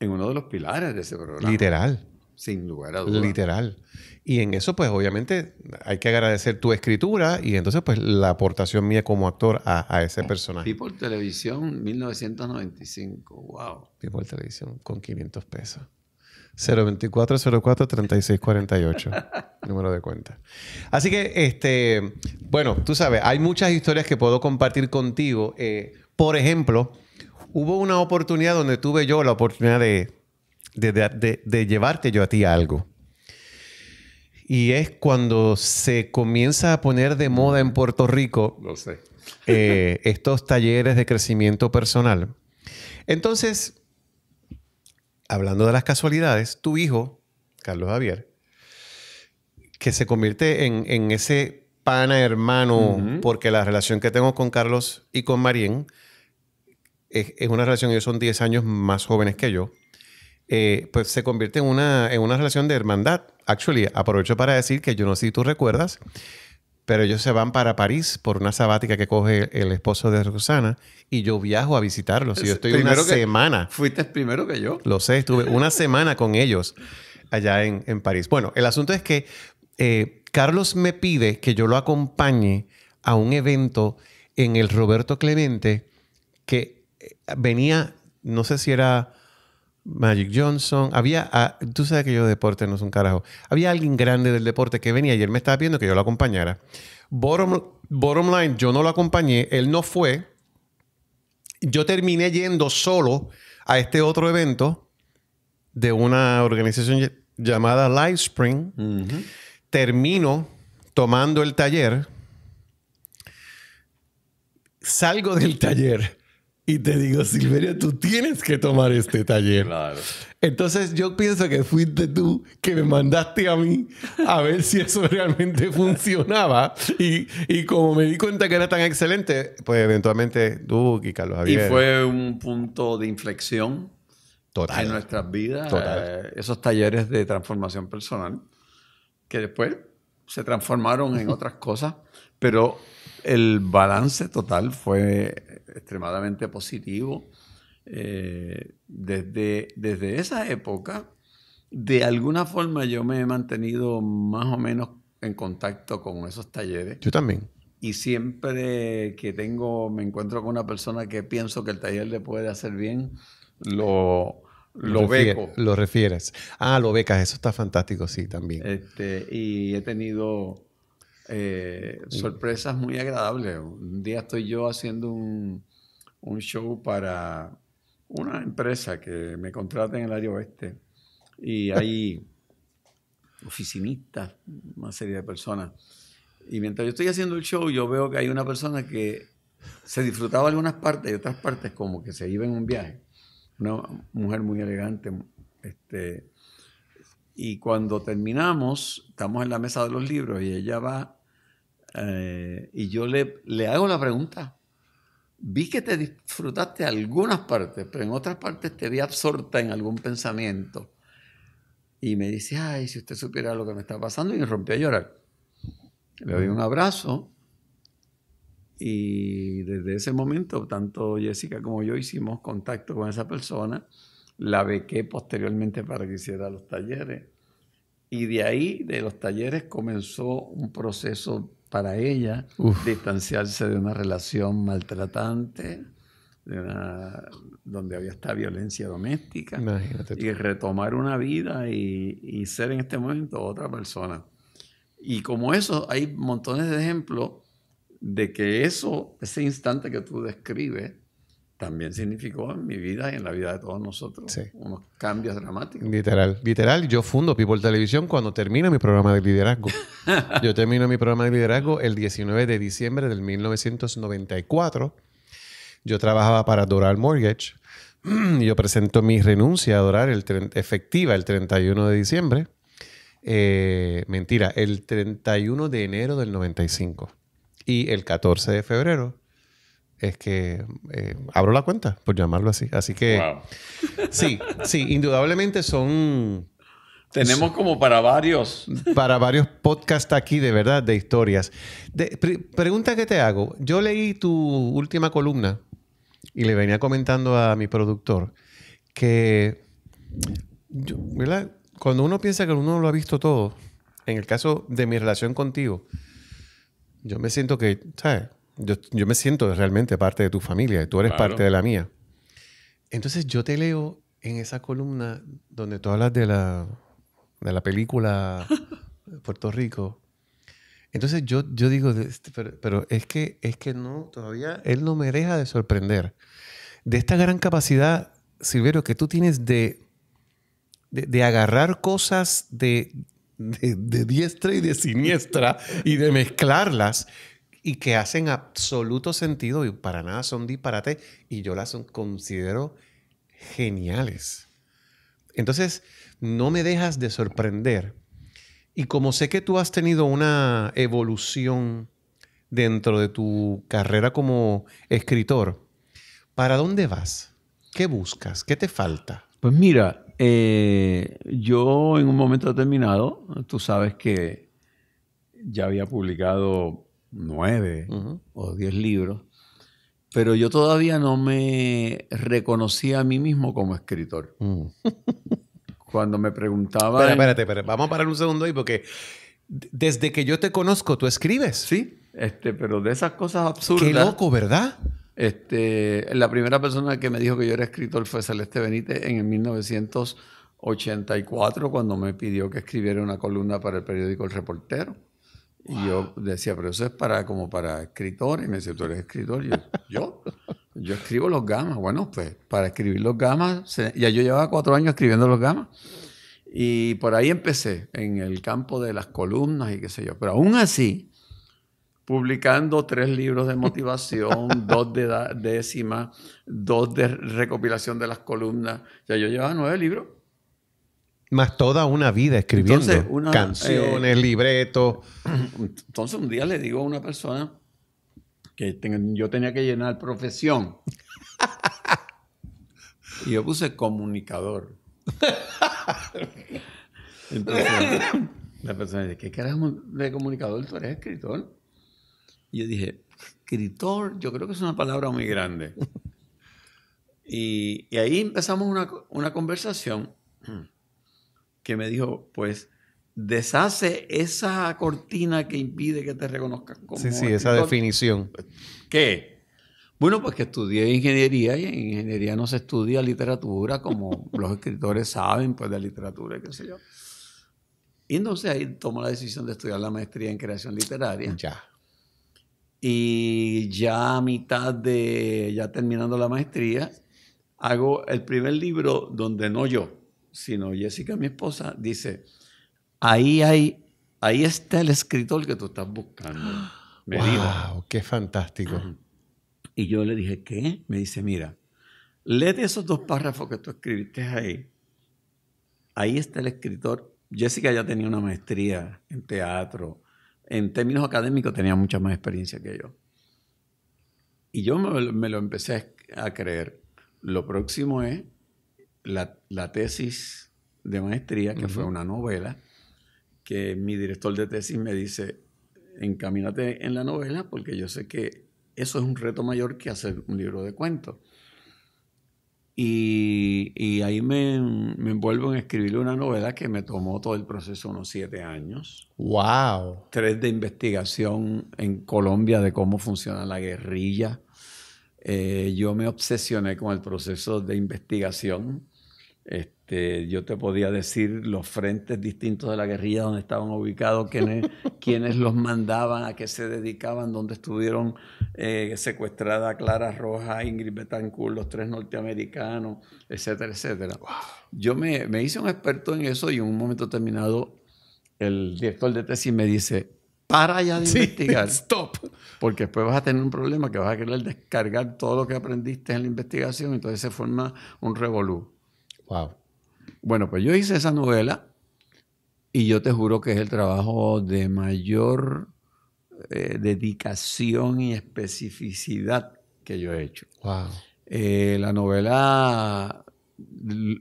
en uno de los pilares de ese programa. Literal. Sin lugar a dudas. Literal. Y en eso, pues, obviamente, hay que agradecer tu escritura y entonces, pues, la aportación mía como actor a, a ese personaje. People Televisión, mil novecientos noventa y cinco. Wow. People Televisión con quinientos pesos. cero veinticuatro, cero cuatro, treinta y seis, cuarenta y ocho. Número de cuenta. Así que, este, bueno, tú sabes, hay muchas historias que puedo compartir contigo. Eh, por ejemplo, hubo una oportunidad donde tuve yo la oportunidad de... De, de, de llevarte yo a ti a algo. Y es cuando se comienza a poner de moda en Puerto Rico no sé. eh, estos talleres de crecimiento personal. Entonces, hablando de las casualidades, tu hijo, Carlos Javier, que se convierte en, en ese pana hermano, uh-huh. porque la relación que tengo con Carlos y con Mariem es, es una relación, ellos son diez años más jóvenes que yo. Eh, pues se convierte en una, en una relación de hermandad. Actually, aprovecho para decir que yo no sé si tú recuerdas, pero ellos se van para París por una sabática que coge el esposo de Rosana y yo viajo a visitarlos. Y yo estoy primero una semana. Fuiste primero que yo. Lo sé, estuve una semana con ellos allá en, en París. Bueno, el asunto es que eh, Carlos me pide que yo lo acompañe a un evento en el Roberto Clemente que venía no sé si era Magic Johnson. Había, ah, tú sabes que yo de deporte no es un carajo. Había alguien grande del deporte que venía y él me estaba pidiendo que yo lo acompañara. Bottom, bottom line, yo no lo acompañé. Él no fue. Yo terminé yendo solo a este otro evento de una organización llamada LiveSpring. Uh-huh. Termino tomando el taller. Salgo del taller y te digo, Silverio, tú tienes que tomar este taller. Claro. Entonces yo pienso que fuiste tú que me mandaste a mí a ver si eso realmente funcionaba. Y, y como me di cuenta que era tan excelente, pues eventualmente tú y Carlos Javier. Y fue un punto de inflexión total en nuestras vidas. Total. Eh, esos talleres de transformación personal que después se transformaron en otras cosas. Pero el balance total fue extremadamente positivo. Eh, desde, desde esa época, de alguna forma yo me he mantenido más o menos en contacto con esos talleres. Yo también. Y siempre que tengo, me encuentro con una persona que pienso que el taller le puede hacer bien, lo, lo, lo beco. Refier, lo refieres. Ah, lo becas. Eso está fantástico, sí, también. Este, y he tenido... Eh, sorpresas muy agradables. Un día estoy yo haciendo un, un show para una empresa que me contrata en el área oeste y hay oficinistas, una serie de personas. Y mientras yo estoy haciendo el show, yo veo que hay una persona que se disfrutaba algunas partes y otras partes como que se iba en un viaje. Una mujer muy elegante. Este, y cuando terminamos, estamos en la mesa de los libros y ella va... Eh, y yo le, le hago la pregunta. Vi que te disfrutaste algunas partes, pero en otras partes te vi absorta en algún pensamiento. Y me dice, ay, si usted supiera lo que me está pasando, y me rompió a llorar. Le doy un abrazo. Y desde ese momento, tanto Jessica como yo hicimos contacto con esa persona. La bequé posteriormente para que hiciera los talleres. Y de ahí, de los talleres, comenzó un proceso para ella, uf, distanciarse de una relación maltratante, de una, donde había esta violencia doméstica, imagínate tú, y retomar una vida y, y ser en este momento otra persona. Y como eso, hay montones de ejemplos de que eso, ese instante que tú describes, también significó en mi vida y en la vida de todos nosotros, sí, unos cambios dramáticos. Literal. Literal, yo fundo People Televisión cuando termino mi programa de liderazgo. Yo termino mi programa de liderazgo el diecinueve de diciembre del mil novecientos noventa y cuatro. Yo trabajaba para Doral Mortgage. Yo presento mi renuncia a Doral el efectiva el treinta y uno de diciembre. Eh, mentira, el treinta y uno de enero del noventa y cinco. Y el catorce de febrero es que eh, abro la cuenta, por llamarlo así. Así que, wow, sí, sí, indudablemente son... Tenemos son, como para varios. Para varios podcasts aquí, de verdad, de historias. De, pre pregunta que te hago. Yo leí tu última columna y le venía comentando a mi productor que, yo, ¿verdad? Cuando uno piensa que uno lo ha visto todo, en el caso de mi relación contigo, yo me siento que, ¿sabes? Yo, yo me siento realmente parte de tu familia y tú eres, claro, parte de la mía. Entonces yo te leo en esa columna donde tú hablas de la, de la película Puerto Rico. Entonces yo, yo digo, pero, pero es que, es que no, todavía él no me deja de sorprender. De esta gran capacidad, Silverio, que tú tienes de, de, de agarrar cosas de, de, de diestra y de siniestra y de mezclarlas, y que hacen absoluto sentido y para nada son disparates, y yo las considero geniales. Entonces, no me dejas de sorprender. Y como sé que tú has tenido una evolución dentro de tu carrera como escritor, ¿para dónde vas? ¿Qué buscas? ¿Qué te falta? Pues mira, eh, yo en un momento determinado, tú sabes que ya había publicado nueve uh-huh. o diez libros, pero yo todavía no me reconocía a mí mismo como escritor. Uh. Cuando me preguntaba... Espera, espérate, espérate, vamos a parar un segundo ahí, porque desde que yo te conozco, tú escribes. Sí, este, pero de esas cosas absurdas... Qué loco, ¿verdad? Este, la primera persona que me dijo que yo era escritor fue Celeste Benítez en el mil novecientos ochenta y cuatro, cuando me pidió que escribiera una columna para el periódico El Reportero. Wow. Y yo decía, pero eso es para, como para escritores. Y me decía, ¿tú eres escritor? Y yo, ¿yo? Yo escribo los gamas. Bueno, pues para escribir los gamas, se, ya yo llevaba cuatro años escribiendo los gamas. Y por ahí empecé, en el campo de las columnas y qué sé yo. Pero aún así, publicando tres libros de motivación, dos de décima, dos de recopilación de las columnas. Ya yo llevaba nueve libros. Más toda una vida escribiendo. Entonces, una, canciones, eh, libretos. Entonces un día le digo a una persona que ten, yo tenía que llenar profesión. Y yo puse comunicador. Entonces la persona dice, ¿qué carajo de comunicador? ¿Tú eres escritor? Y yo dije, escritor, yo creo que es una palabra muy grande. Y, y ahí empezamos una, una conversación que me dijo, pues, deshace esa cortina que impide que te reconozcan como... Sí, sí, escritor. Esa definición. ¿Qué? Bueno, pues que estudié ingeniería, y en ingeniería no se estudia literatura, como los escritores saben, pues, de literatura y qué sé yo. Y entonces ahí tomo la decisión de estudiar la maestría en creación literaria. Ya. Y ya a mitad de, ya terminando la maestría, hago el primer libro donde no yo, sino Jessica, mi esposa, dice, ahí, hay, ahí está el escritor que tú estás buscando. Me wow, dijo, qué fantástico. Y yo le dije, ¿qué? Me dice, mira, léete esos dos párrafos que tú escribiste ahí. Ahí está el escritor. Jessica ya tenía una maestría en teatro. En términos académicos tenía mucha más experiencia que yo. Y yo me, me lo empecé a creer. Lo próximo es la, la tesis de maestría, que uh-huh. fue una novela, que mi director de tesis me dice, encamínate en la novela, porque yo sé que eso es un reto mayor que hacer un libro de cuentos. Y, y ahí me, me envuelvo en escribir una novela que me tomó todo el proceso unos siete años. ¡Wow! Tres de investigación en Colombia de cómo funciona la guerrilla. Eh, yo me obsesioné con el proceso de investigación. Este, yo te podía decir los frentes distintos de la guerrilla, donde estaban ubicados, quiénes, quiénes los mandaban, a qué se dedicaban, dónde estuvieron eh, secuestrada Clara Rojas, Ingrid Betancourt, los tres norteamericanos, etcétera, etcétera. Wow. Yo me, me hice un experto en eso, y en un momento terminado el director de tesis me dice, para ya de sí, investigar, stop, porque después vas a tener un problema que vas a querer descargar todo lo que aprendiste en la investigación, entonces se forma un revolú. Wow. Bueno, pues yo hice esa novela y yo te juro que es el trabajo de mayor eh, dedicación y especificidad que yo he hecho. Wow. Eh, la novela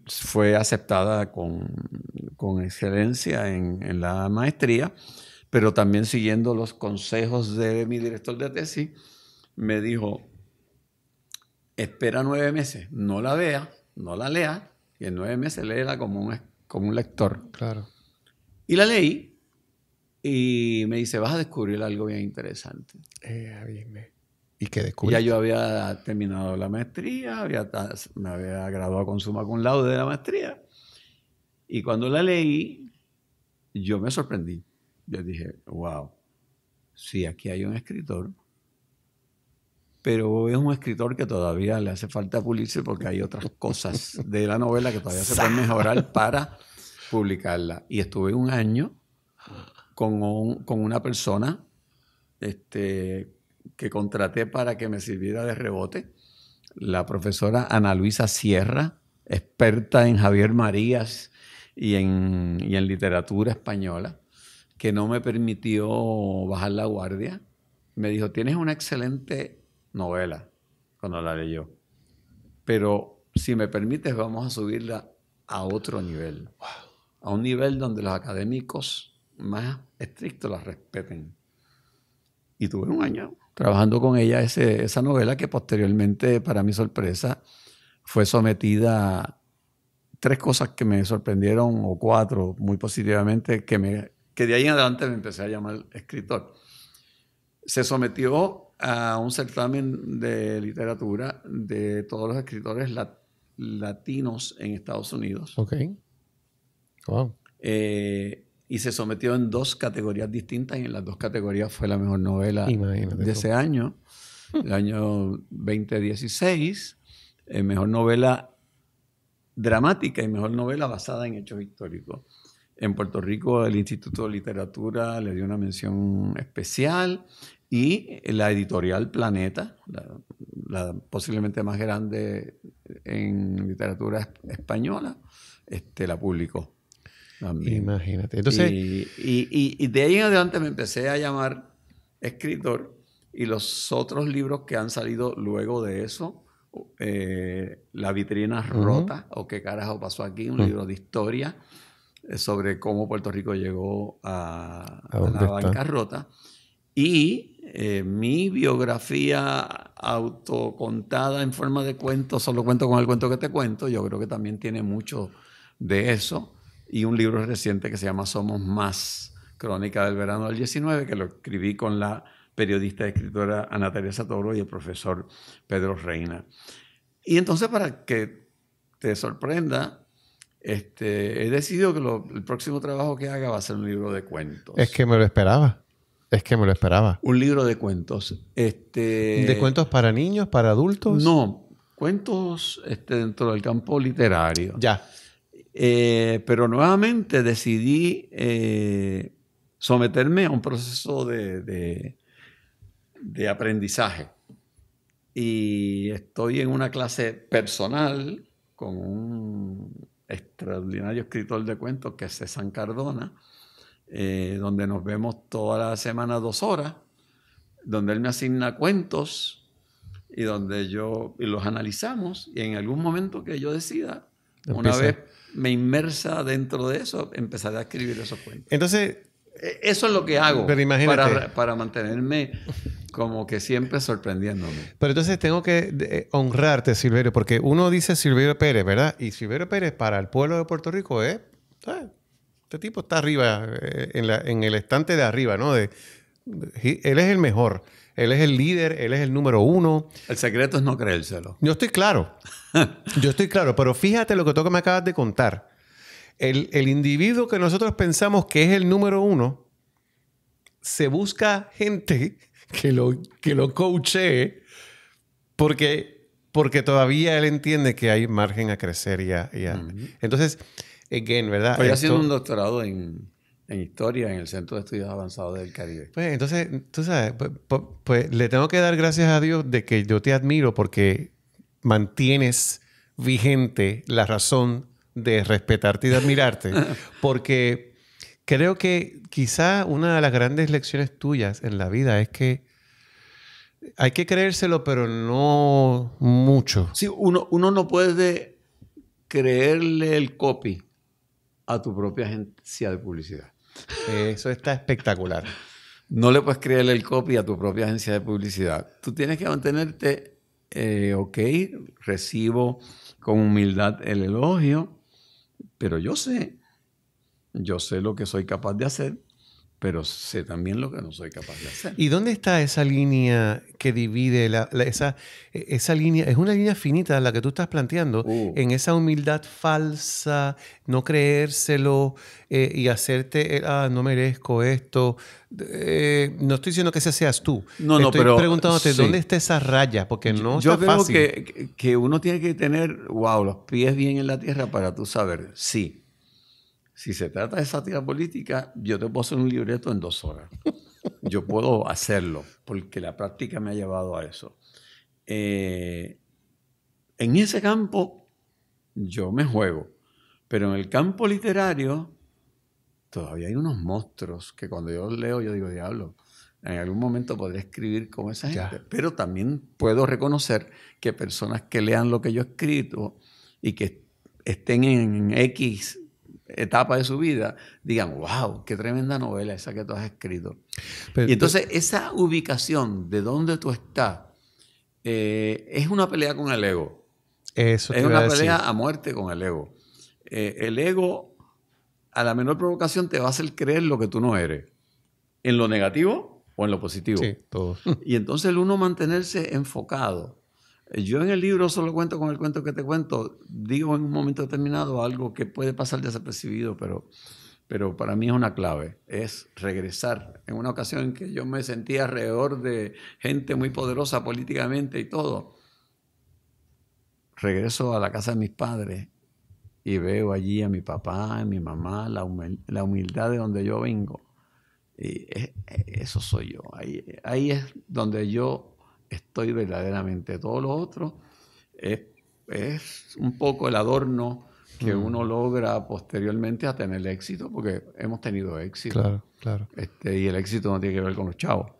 fue aceptada con, con excelencia en, en la maestría, pero también siguiendo los consejos de mi director de tesis, me dijo, espera nueve meses, no la veas, no la leas, y en nueve meses léela como un, como un lector. Claro. Y la leí y me dice, vas a descubrir algo bien interesante. Eh, bien. ¿Y qué descubriste? Ya yo había terminado la maestría, había, me había graduado con summa cum laude de la maestría. Y cuando la leí, yo me sorprendí. Yo dije, wow, sí, aquí hay un escritor, pero es un escritor que todavía le hace falta pulirse, porque hay otras cosas de la novela que todavía se pueden mejorar para publicarla. Y estuve un año con, un, con una persona este, que contraté para que me sirviera de rebote, la profesora Ana Luisa Sierra, experta en Javier Marías y en, y en literatura española, que no me permitió bajar la guardia. Me dijo, tienes una excelente novela, cuando la leyó. Pero si me permites, vamos a subirla a otro nivel. A un nivel donde los académicos más estrictos la respeten. Y tuve un año trabajando con ella ese, esa novela, que posteriormente, para mi sorpresa, fue sometida a tres cosas que me sorprendieron, o cuatro muy positivamente, que, me, que de ahí en adelante me empecé a llamar escritor. Se sometió a un certamen de literatura de todos los escritores lat latinos en Estados Unidos. Ok. Wow. Eh, y se sometió en dos categorías distintas y en las dos categorías fue la mejor novela. Imagínate de ese año, el año veinte dieciséis, eh, mejor novela dramática y mejor novela basada en hechos históricos. En Puerto Rico el Instituto de Literatura le dio una mención especial y la editorial Planeta, la, la posiblemente más grande en literatura española, este, la publicó también. Imagínate. Entonces, y, y, y, y de ahí en adelante me empecé a llamar escritor y los otros libros que han salido luego de eso, eh, La vitrina Rota, uh-huh. o Qué carajo pasó aquí, un uh-huh. libro de historia sobre cómo Puerto Rico llegó a, ¿A, a la bancarrota? Y eh, mi biografía autocontada en forma de cuento, Solo Cuento con el Cuento que te cuento, yo creo que también tiene mucho de eso. Y un libro reciente que se llama Somos Más, Crónica del Verano del diecinueve, que lo escribí con la periodista y escritora Ana Teresa Toro y el profesor Pedro Reina. Y entonces, para que te sorprenda, Este, he decidido que lo, el próximo trabajo que haga va a ser un libro de cuentos. Es que me lo esperaba. Es que me lo esperaba. Un libro de cuentos. Este, ¿De cuentos para niños, para adultos? No, cuentos este, dentro del campo literario. Ya. Eh, pero nuevamente decidí eh, someterme a un proceso de, de, de aprendizaje. Y estoy en una clase personal con un extraordinario escritor de cuentos que es César Cardona, eh, donde nos vemos toda la semana dos horas, donde él me asigna cuentos y donde yo y los analizamos y en algún momento que yo decida, Empieza. una vez me inmersa dentro de eso, empezaré a escribir esos cuentos. Entonces, eso es lo que hago para, para mantenerme como que siempre sorprendiéndome. Pero entonces tengo que eh, honrarte, Silverio, porque uno dice Silverio Pérez, ¿verdad? Y Silverio Pérez para el pueblo de Puerto Rico es... ¿sabes? Este tipo está arriba, eh, en, la, en el estante de arriba, ¿no? De, de, él es el mejor, él es el líder, él es el número uno. El secreto es no creérselo. Yo estoy claro, yo estoy claro, pero fíjate lo que tú me acabas de contar. El, el individuo que nosotros pensamos que es el número uno, se busca gente que lo, que lo coachee porque, porque todavía él entiende que hay margen a crecer. Y a, y a. Uh-huh. Entonces, again, ¿verdad? Estoy haciendo un doctorado en, en historia en el Centro de Estudios Avanzados del Caribe. Pues entonces, tú sabes, pues, pues, pues le tengo que dar gracias a Dios de que yo te admiro porque mantienes vigente la razón de respetarte y de admirarte, porque creo que quizá una de las grandes lecciones tuyas en la vida es que hay que creérselo, pero no mucho. Sí, uno, uno no puede creerle el copy a tu propia agencia de publicidad. Eso está espectacular. No le puedes creerle el copy a tu propia agencia de publicidad. Tú tienes que mantenerte, eh, ok, recibo con humildad el elogio, pero yo sé, yo sé lo que soy capaz de hacer, pero sé también lo que no soy capaz de hacer. ¿Y dónde está esa línea que divide, la, la, esa, esa línea? Es una línea finita la que tú estás planteando, uh. en esa humildad falsa, no creérselo eh, y hacerte, ah, no merezco esto. Eh, no estoy diciendo que ese seas tú. No, no, pero estoy preguntándote, sí. ¿dónde está esa raya? Porque no yo está fácil. Yo creo que, que uno tiene que tener, wow, los pies bien en la tierra para tú saber, sí. Si se trata de sátira política, yo te puedo hacer un libreto en dos horas. Yo puedo hacerlo, porque la práctica me ha llevado a eso. Eh, en ese campo, yo me juego. Pero en el campo literario, todavía hay unos monstruos que cuando yo los leo, yo digo, diablo, en algún momento podré escribir como esa gente. Ya. Pero también puedo reconocer que personas que lean lo que yo he escrito y que estén en X etapa de su vida, digan, wow, qué tremenda novela esa que tú has escrito. Pero, y entonces pero, esa ubicación de donde tú estás eh, es una pelea con el ego. Eso es una pelea a muerte con el ego. Eh, el ego, a la menor provocación, te va a hacer creer lo que tú no eres. En lo negativo o en lo positivo. Sí, todos. Y entonces el uno mantenerse enfocado. Yo en el libro Solo Cuento con el Cuento que te cuento, digo en un momento determinado algo que puede pasar desapercibido, pero, pero para mí es una clave, es regresar. En una ocasión en que yo me sentía alrededor de gente muy poderosa políticamente y todo, regreso a la casa de mis padres y veo allí a mi papá, a mi mamá, la humildad de donde yo vengo. Y eso soy yo. Ahí, ahí es donde yo... estoy verdaderamente. Todo lo otro es, es un poco el adorno que mm. uno logra posteriormente a tener éxito, porque hemos tenido éxito. Claro, claro. Este, y el éxito no tiene que ver con los chavos.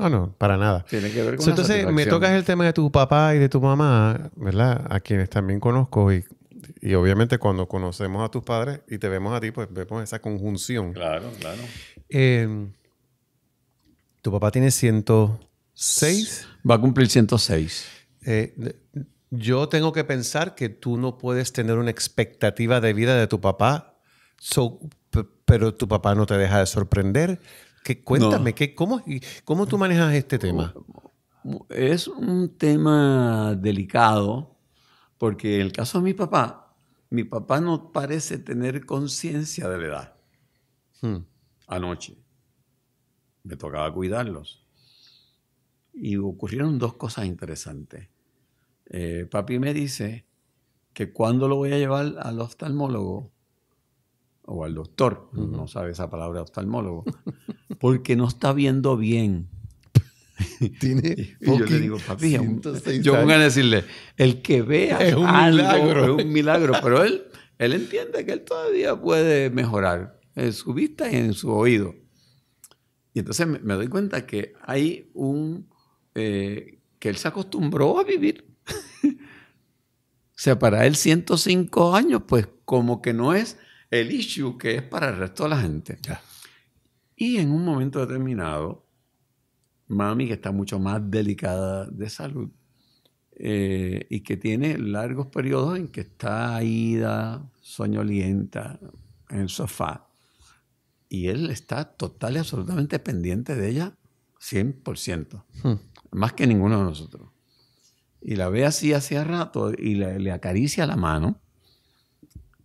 Ah, oh, no, para nada. Tiene que ver con... Entonces, me tocas el tema de tu papá y de tu mamá, ¿verdad? A quienes también conozco y, y obviamente cuando conocemos a tus padres y te vemos a ti, pues vemos esa conjunción. Claro, claro. Eh, tu papá tiene ciento... ¿Seis? Va a cumplir ciento seis. Eh, yo tengo que pensar que tú no puedes tener una expectativa de vida de tu papá, so, pero tu papá no te deja de sorprender. Que, cuéntame, no. que, ¿cómo, ¿cómo tú manejas este tema? Es un tema delicado, porque en el caso de mi papá, mi papá no parece tener conciencia de la edad. Hmm. Anoche me tocaba cuidarlos. Y ocurrieron dos cosas interesantes. Eh, papi me dice que cuando lo voy a llevar al oftalmólogo o al doctor, uh-huh. no sabe esa palabra oftalmólogo, porque no está viendo bien. Tiene y yo le digo, papi, yo voy a decirle, el que vea es un algo, milagro. Es un milagro, pero él, él entiende que él todavía puede mejorar en su vista y en su oído. Y entonces me, me doy cuenta que hay un... Eh, que él se acostumbró a vivir. O sea, para él ciento cinco años, pues como que no es el issue que es para el resto de la gente. Ya. Y en un momento determinado, mami, que está mucho más delicada de salud eh, y que tiene largos periodos en que está ida, soñolienta, en el sofá. Y él está total y absolutamente pendiente de ella cien por ciento. Hmm. Más que ninguno de nosotros. Y la ve así hacia rato y le, le acaricia la mano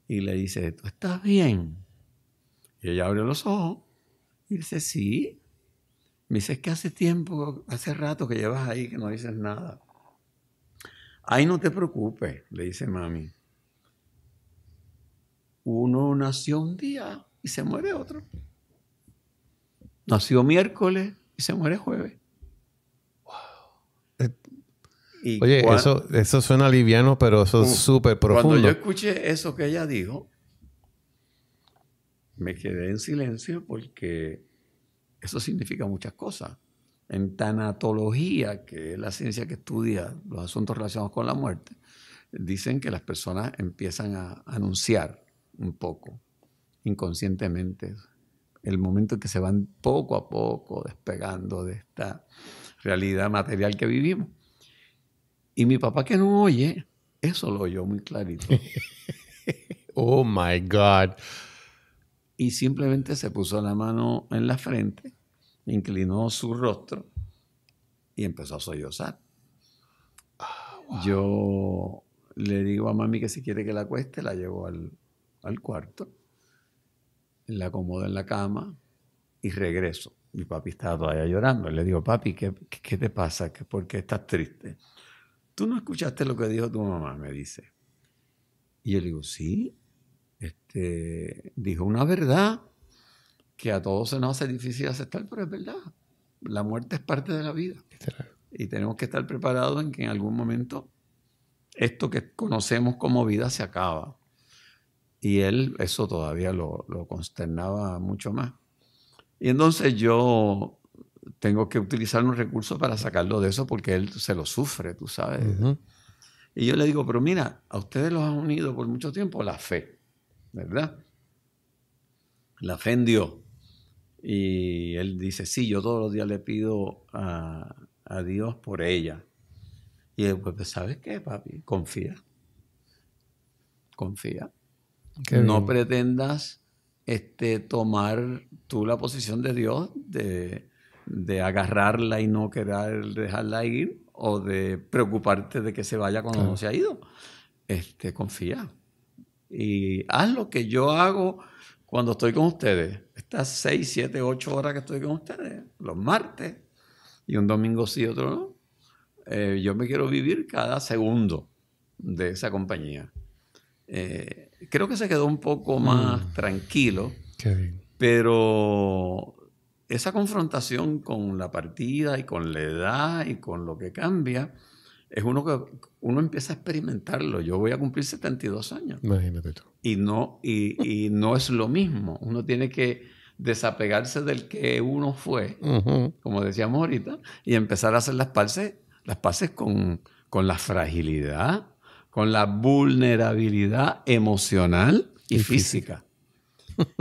y le dice, ¿tú estás bien? Y ella abrió los ojos y dice, sí. Me dice, es que hace tiempo, hace rato que llevas ahí que no dices nada. Ay, no te preocupes, le dice mami. Uno nació un día y se muere otro. Nació miércoles y se muere jueves. Y Oye, cuando, eso, eso suena liviano, pero eso uh, es súper profundo. Cuando yo escuché eso que ella dijo, me quedé en silencio porque eso significa muchas cosas. En tanatología, que es la ciencia que estudia los asuntos relacionados con la muerte, dicen que las personas empiezan a anunciar un poco, inconscientemente, el momento en que se van poco a poco despegando de esta realidad material que vivimos. Y mi papá que no oye, eso lo oyó muy clarito. Oh, my God. Y simplemente se puso la mano en la frente, inclinó su rostro y empezó a sollozar. Oh, wow. Yo le digo a mami que si quiere que la acueste, la llevo al, al cuarto, la acomodo en la cama y regreso. Mi papi estaba todavía llorando. Le digo, papi, ¿qué, qué te pasa? ¿Por qué estás triste? ¿Tú no escuchaste lo que dijo tu mamá? Me dice. Y yo le digo, sí. Este, dijo una verdad que a todos se nos hace difícil aceptar, pero es verdad. La muerte es parte de la vida. Y tenemos que estar preparados en que en algún momento esto que conocemos como vida se acaba. Y él, eso todavía lo, lo consternaba mucho más. Y entonces yo... tengo que utilizar un recurso para sacarlo de eso porque él se lo sufre, tú sabes. Uh-huh. Y yo le digo, pero mira, a ustedes los han unido por mucho tiempo la fe, ¿verdad? La fe en Dios. Y él dice, sí, yo todos los días le pido a, a Dios por ella. Y él, pues, ¿sabes qué, papi? Confía. Confía. Qué no bien. pretendas este, tomar tú la posición de Dios de... de agarrarla y no querer dejarla ir, o de preocuparte de que se vaya cuando claro. no se ha ido. Este, confía. Y haz lo que yo hago cuando estoy con ustedes. Estas seis, siete, ocho horas que estoy con ustedes, los martes, y un domingo sí, otro no. Eh, yo me quiero vivir cada segundo de esa compañía. Eh, creo que se quedó un poco más mm. tranquilo. Qué bien. Pero esa confrontación con la partida y con la edad y con lo que cambia, es uno que uno empieza a experimentarlo. Yo voy a cumplir setenta y dos años. Imagínate tú. Y no, y, y no es lo mismo. Uno tiene que desapegarse del que uno fue, uh-huh. como decíamos ahorita, y empezar a hacer las paces, las paces con, con la fragilidad, con la vulnerabilidad emocional y, y física. física.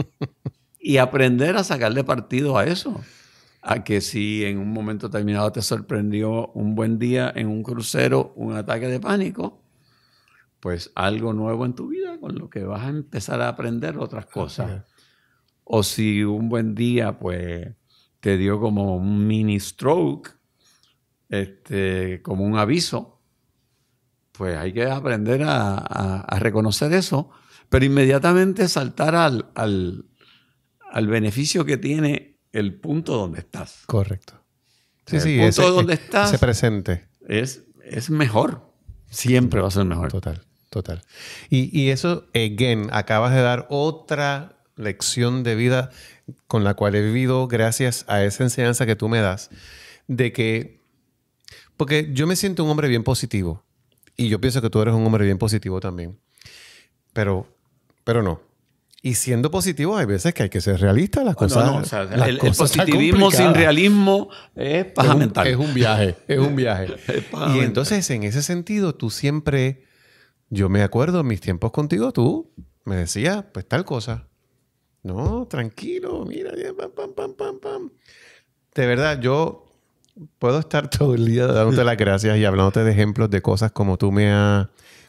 Y aprender a sacarle partido a eso. A que si en un momento determinado te sorprendió un buen día en un crucero, un ataque de pánico, pues algo nuevo en tu vida con lo que vas a empezar a aprender otras cosas. O si un buen día pues te dio como un mini stroke, este, como un aviso, pues hay que aprender a, a, a reconocer eso, pero inmediatamente saltar al, al, al beneficio que tiene el punto donde estás. Correcto. Sí, el sí, punto ese, donde estás. Ese presente. Es, es mejor. Siempre va a ser mejor. Total, total. Y, y eso, again, acabas de dar otra lección de vida con la cual he vivido gracias a esa enseñanza que tú me das. De que... Porque yo me siento un hombre bien positivo. Y yo pienso que tú eres un hombre bien positivo también. Pero, pero no. Y siendo positivo, hay veces que hay que ser realista. Las cosas, no, no, o sea, las el, cosas el positivismo sin realismo es paja es un, mental. Es un viaje, es un viaje. es y entonces, en ese sentido, tú siempre... Yo me acuerdo en mis tiempos contigo, tú me decías, pues tal cosa. No, tranquilo, mira, pam, pam, pam, pam, pam. De verdad, yo puedo estar todo el día dándote las gracias y hablándote de ejemplos de cosas como tú me has...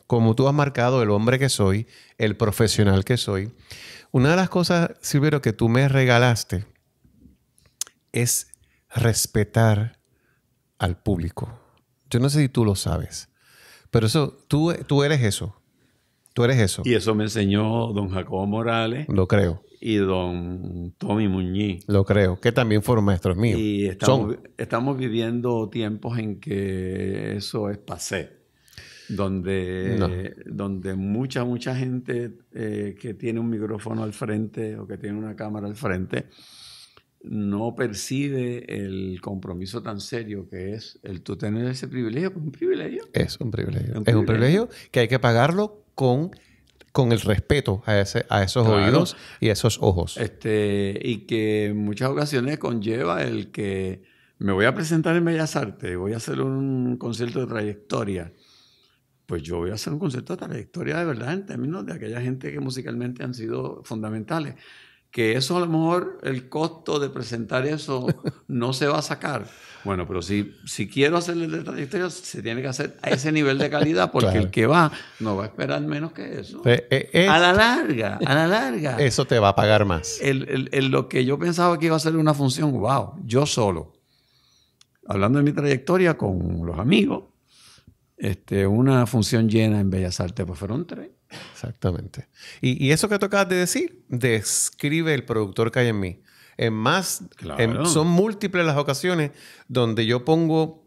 Como tú has marcado el hombre que soy, el profesional que soy. Una de las cosas, Silverio, que tú me regalaste es respetar al público. Yo no sé si tú lo sabes, pero eso, tú, tú eres eso. Tú eres eso. Y eso me enseñó don Jacobo Morales. Lo creo. Y don Tommy Muñiz. Lo creo, que también fueron maestros míos. Y estamos, estamos viviendo tiempos en que eso es pasé. Donde, no. donde mucha, mucha gente eh, que tiene un micrófono al frente o que tiene una cámara al frente no percibe el compromiso tan serio que es el tú tener ese privilegio. ¿Un privilegio? Es un privilegio. Es un privilegio. Es un privilegio que hay que pagarlo con, con el respeto a, ese, a esos claro. oídos y a esos ojos. Este, y que en muchas ocasiones conlleva el que me voy a presentar en Bellas Artes, voy a hacer un concierto de trayectoria. Pues yo voy a hacer un concierto de trayectoria de verdad en términos de aquella gente que musicalmente han sido fundamentales. Que eso a lo mejor el costo de presentar eso no se va a sacar. Bueno, pero si, si quiero hacerle de trayectoria se tiene que hacer a ese nivel de calidad porque claro. el que va no va a esperar menos que eso. Eh, eh, eh, a la larga, a la larga. Eso te va a pagar más. El, el, el, lo que yo pensaba que iba a ser una función, wow, yo solo. Hablando de mi trayectoria con los amigos, Este, una función llena en Bellas Artes, pues fueron tres. Exactamente. Y, y eso que tú acabas de decir, describe el productor que hay en mí. En más, claro. en, son múltiples las ocasiones donde yo pongo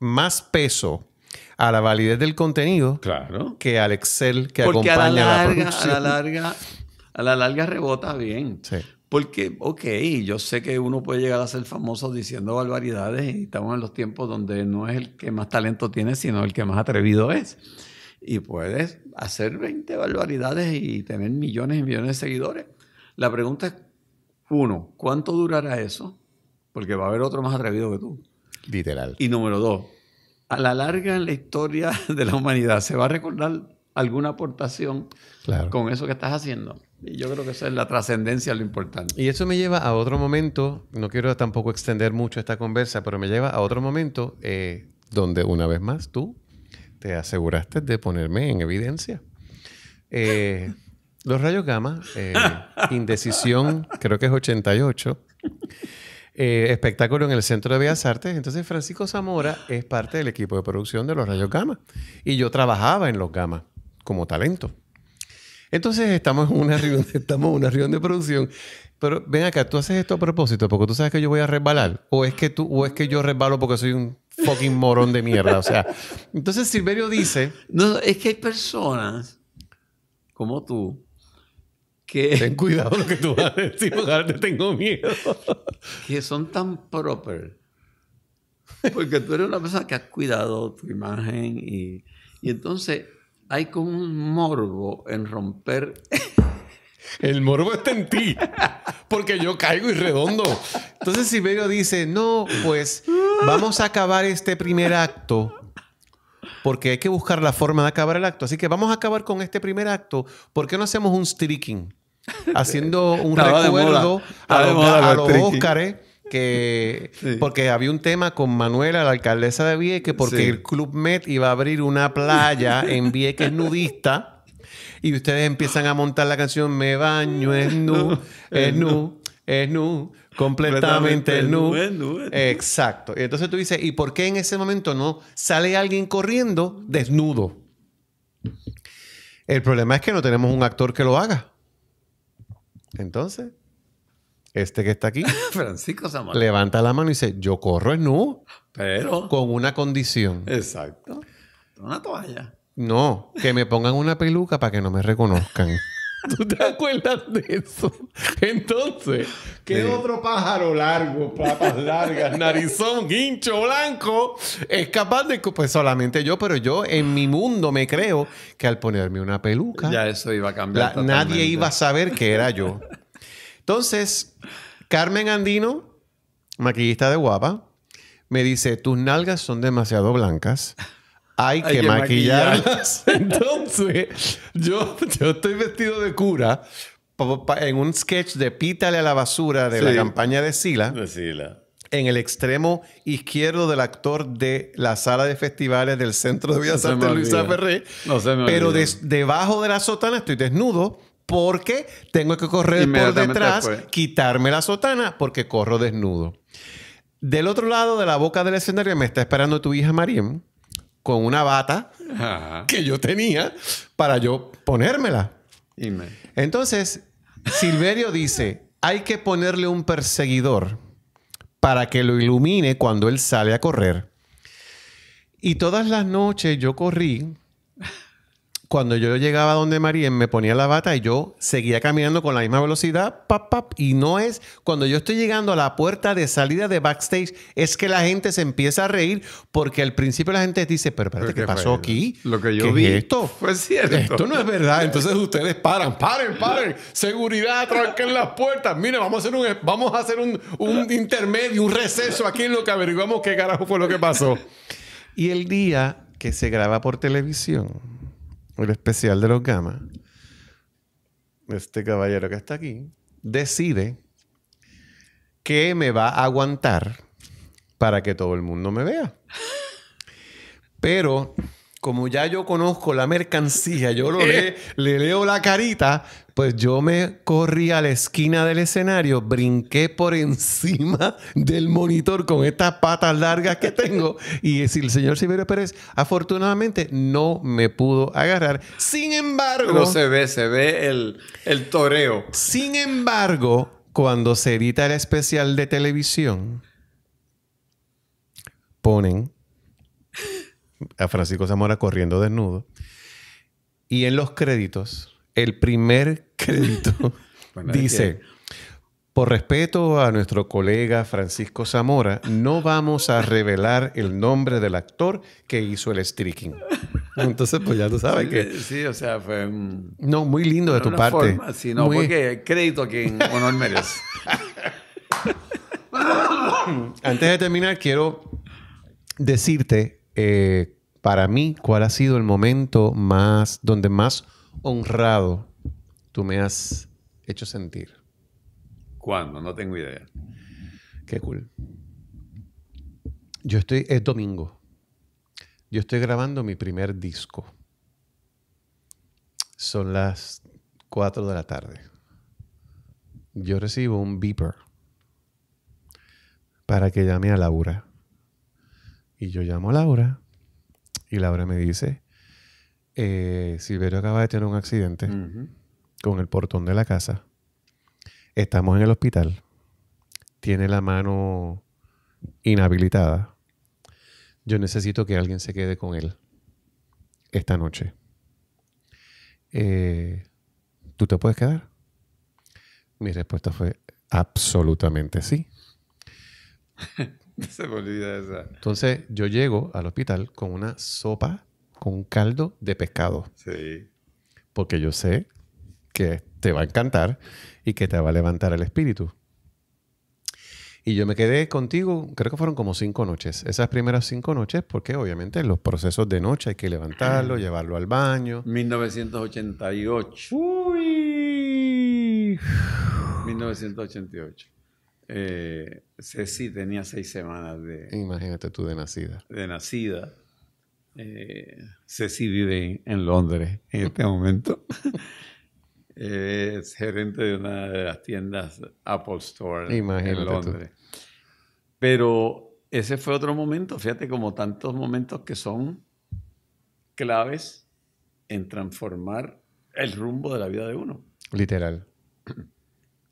más peso a la validez del contenido claro. que al Excel que Porque acompaña a la, larga, la producción. A la larga, a la larga rebota bien. Sí. Porque, ok, yo sé que uno puede llegar a ser famoso diciendo barbaridades y estamos en los tiempos donde no es el que más talento tiene, sino el que más atrevido es. Y puedes hacer veinte barbaridades y tener millones y millones de seguidores. La pregunta es, uno, ¿cuánto durará eso? Porque va a haber otro más atrevido que tú. Literal. Y número dos, a la larga en la historia de la humanidad se va a recordar alguna aportación claro. con eso que estás haciendo. Y yo creo que esa es la trascendencia, lo importante. Y eso me lleva a otro momento, no quiero tampoco extender mucho esta conversa, pero me lleva a otro momento eh, donde una vez más tú te aseguraste de ponerme en evidencia. Eh, los rayos gamma, eh, indecisión, creo que es ochenta y ocho, eh, espectáculo en el Centro de Bellas Artes. Entonces Francisco Zamora es parte del equipo de producción de los Rayos Gamma. Y yo trabajaba en los Gamma como talento. Entonces estamos en una reunión, estamos en una reunión de producción. Pero ven acá, ¿tú haces esto a propósito porque tú sabes que yo voy a resbalar? ¿O es que, tú, o es que yo resbalo porque soy un fucking morón de mierda? O sea, entonces Silverio dice... No, es que hay personas como tú que... Ten cuidado lo que tú vas a decir, porque te tengo miedo. Que son tan proper. Porque tú eres una persona que has cuidado tu imagen y, y entonces hay como un morbo en romper... El morbo está en ti, porque yo caigo y redondo. Entonces Silverio dice, no, pues vamos a acabar este primer acto, porque hay que buscar la forma de acabar el acto. Así que vamos a acabar con este primer acto. ¿Por qué no hacemos un streaking? Haciendo un Estaba recuerdo a los, a los Óscares. Que, sí. Porque había un tema con Manuela, la alcaldesa de Vieques, porque sí. el Club Med iba a abrir una playa en Vieques nudista. Y ustedes empiezan a montar la canción Me baño, es nu, es nu, es nu, completamente es nu. Exacto. Y entonces tú dices, ¿y por qué en ese momento no sale alguien corriendo desnudo? El problema es que no tenemos un actor que lo haga. Entonces, este que está aquí, Francisco Zamora, levanta la mano y dice, yo corro es nu, pero con una condición. Exacto. Una toalla. No, que me pongan una peluca para que no me reconozcan. ¿Tú te acuerdas de eso? Entonces, ¿qué sí. otro pájaro largo, papas largas, narizón, guincho blanco es capaz de...? Pues solamente yo, pero yo en mi mundo me creo que al ponerme una peluca... Ya eso iba a cambiar. La, nadie iba a saber que era yo. Entonces, Carmen Andino, maquillista de Guapa, me dice, tus nalgas son demasiado blancas. Hay que, Hay que maquillarlas. maquillarlas. Entonces, yo, yo estoy vestido de cura pa, pa, en un sketch de Pítale a la basura de sí. la campaña de Sila, de Sila. En el extremo izquierdo del actor de la sala de festivales del Centro de Bellas Artes Luisa Ferré. No se me Pero des, debajo de la sotana estoy desnudo porque tengo que correr por detrás, después. quitarme la sotana porque corro desnudo. Del otro lado de la boca del escenario me está esperando tu hija Mariem, con una bata Ajá. que yo tenía para yo ponérmela. Dime. Entonces, Silverio dice, hay que ponerle un perseguidor para que lo ilumine cuando él sale a correr. Y todas las noches yo corrí. Cuando yo llegaba donde Mariem me ponía la bata y yo seguía caminando con la misma velocidad. Pap, pap, y no es... Cuando yo estoy llegando a la puerta de salida de backstage es que la gente se empieza a reír porque al principio la gente dice, pero espérate, ¿qué pasó aquí? Lo que yo vi. Esto fue cierto. Esto no es verdad. Entonces ustedes paran, paren, paren. Seguridad, tranquen las puertas. Mira, vamos a hacer un, vamos a hacer un, un intermedio, un receso aquí en lo que averiguamos qué carajo fue lo que pasó. Y el día que se graba por televisión... el especial de los Gamma, este caballero que está aquí, decide que me va a aguantar para que todo el mundo me vea. Pero como ya yo conozco la mercancía, yo lo le, le leo la carita, pues yo me corrí a la esquina del escenario, brinqué por encima del monitor con estas patas largas que tengo y el señor Silverio Pérez afortunadamente no me pudo agarrar. Sin embargo... No se ve, se ve el, el toreo. Sin embargo, cuando se edita el especial de televisión, ponen... a Francisco Zamora corriendo desnudo. Y en los créditos, el primer crédito bueno, dice, por respeto a nuestro colega Francisco Zamora, no vamos a revelar el nombre del actor que hizo el streaking. Entonces, pues ya tú sabes sí, que... Sí, o sea, fue... Um, no, muy lindo de tu parte. Forma, sí, no, muy... porque el crédito a quien honor merece. Antes de terminar, quiero decirte... Eh, para mí, ¿cuál ha sido el momento más donde más honrado tú me has hecho sentir? ¿Cuándo? No tengo idea. Qué cool. Yo estoy... Es domingo. Yo estoy grabando mi primer disco. Son las cuatro de la tarde. Yo recibo un beeper para que llame a Laura. Y yo llamo a Laura y Laura me dice, eh, Silverio acaba de tener un accidente uh-huh. con el portón de la casa. Estamos en el hospital. Tiene la mano inhabilitada. Yo necesito que alguien se quede con él esta noche. Eh, ¿Tú te puedes quedar? Mi respuesta fue absolutamente sí. Se me olvida esa. Entonces yo llego al hospital con una sopa, con un caldo de pescado. Sí. Porque yo sé que te va a encantar y que te va a levantar el espíritu. Y yo me quedé contigo, creo que fueron como cinco noches. Esas primeras cinco noches, porque obviamente los procesos de noche hay que levantarlo, llevarlo al baño. mil novecientos ochenta y ocho. ¡Uy! mil novecientos ochenta y ocho. Eh, Ceci tenía seis semanas de... Imagínate tú de nacida. De nacida. Eh, Ceci vive en Londres en este momento. Es gerente de una de las tiendas Apple Store Imagínate en Londres. Tú. Pero ese fue otro momento, fíjate, como tantos momentos que son claves en transformar el rumbo de la vida de uno. Literal.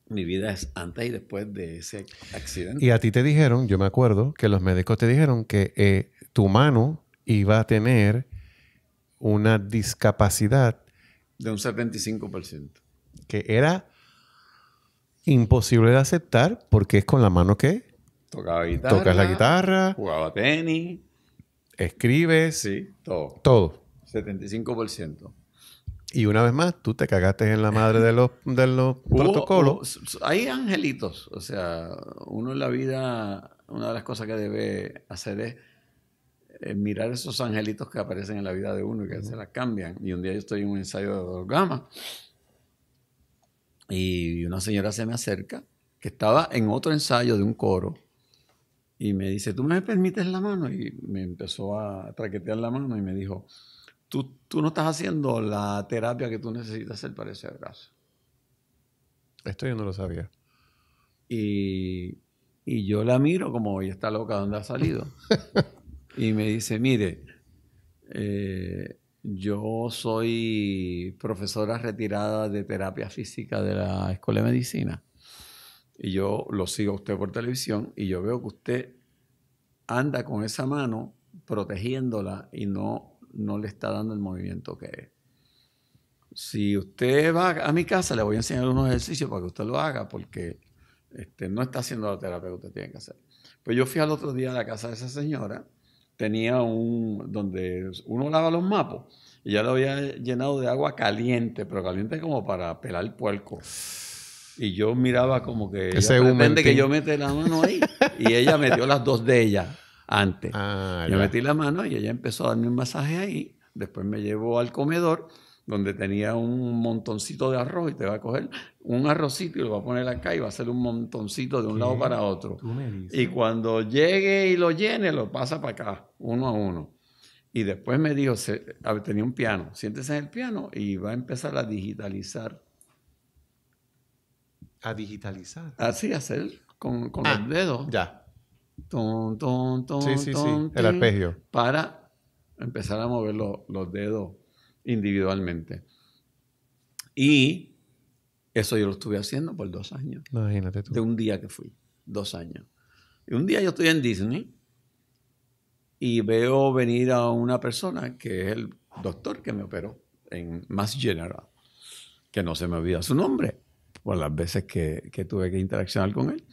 Mi vida es antes y después de ese accidente. Y a ti te dijeron, yo me acuerdo, que los médicos te dijeron que eh, tu mano iba a tener una discapacidad de un setenta y cinco por ciento. Que era imposible de aceptar porque es con la mano que... Tocaba guitarra. Tocas la guitarra. Jugaba tenis. Escribes. Sí, todo. Todo. setenta y cinco por ciento. Y una vez más, tú te cagaste en la madre de los, de los protocolos. Hubo, hay angelitos. O sea, uno en la vida, una de las cosas que debe hacer es mirar esos angelitos que aparecen en la vida de uno y que uh-huh. se las cambian. Y un día yo estoy en un ensayo de dos gamas y una señora se me acerca que estaba en otro ensayo de un coro y me dice, ¿tú me permites la mano? Y me empezó a traquetear la mano y me dijo, tú, tú no estás haciendo la terapia que tú necesitas hacer para ese brazo. Esto yo no lo sabía. Y, y yo la miro como, ella está loca, ¿dónde ha salido? Y me dice, mire, eh, yo soy profesora retirada de terapia física de la Escuela de Medicina y yo lo sigo a usted por televisión y yo veo que usted anda con esa mano protegiéndola y no, no le está dando el movimiento que es. Si usted va a mi casa, le voy a enseñar unos ejercicios para que usted lo haga porque este, no está haciendo la terapia que usted tiene que hacer. Pues yo fui al otro día a la casa de esa señora. Tenía un... donde uno lava los mapos. Y ya lo había llenado de agua caliente, pero caliente como para pelar el puerco. Y yo miraba como que... Ese ella pretende que yo mete la mano ahí. Y ella metió las dos de ella antes. Ah, yo ya. metí la mano y ella empezó a darme un masaje ahí. Después me llevó al comedor, donde tenía un montoncito de arroz y te va a coger un arrocito y lo va a poner acá y va a hacer un montoncito de un ¿Qué? lado para otro. Tú me dices. Y cuando llegue y lo llene, lo pasa para acá, uno a uno. Y después me dijo, se, a ver, tenía un piano, siéntese en el piano y va a empezar a digitalizar. ¿A digitalizar? Así, hacer con, con ah, los dedos. Ya. Ton, ton, ton, sí, sí, ton, sí, el arpegio. Para empezar a mover lo, los dedos individualmente. Y eso yo lo estuve haciendo por dos años. Imagínate tú. De un día que fui. Dos años. Y un día yo estoy en Disney y veo venir a una persona que es el doctor que me operó en Mass General, que no se me olvida su nombre por las veces que, que tuve que interaccionar con él.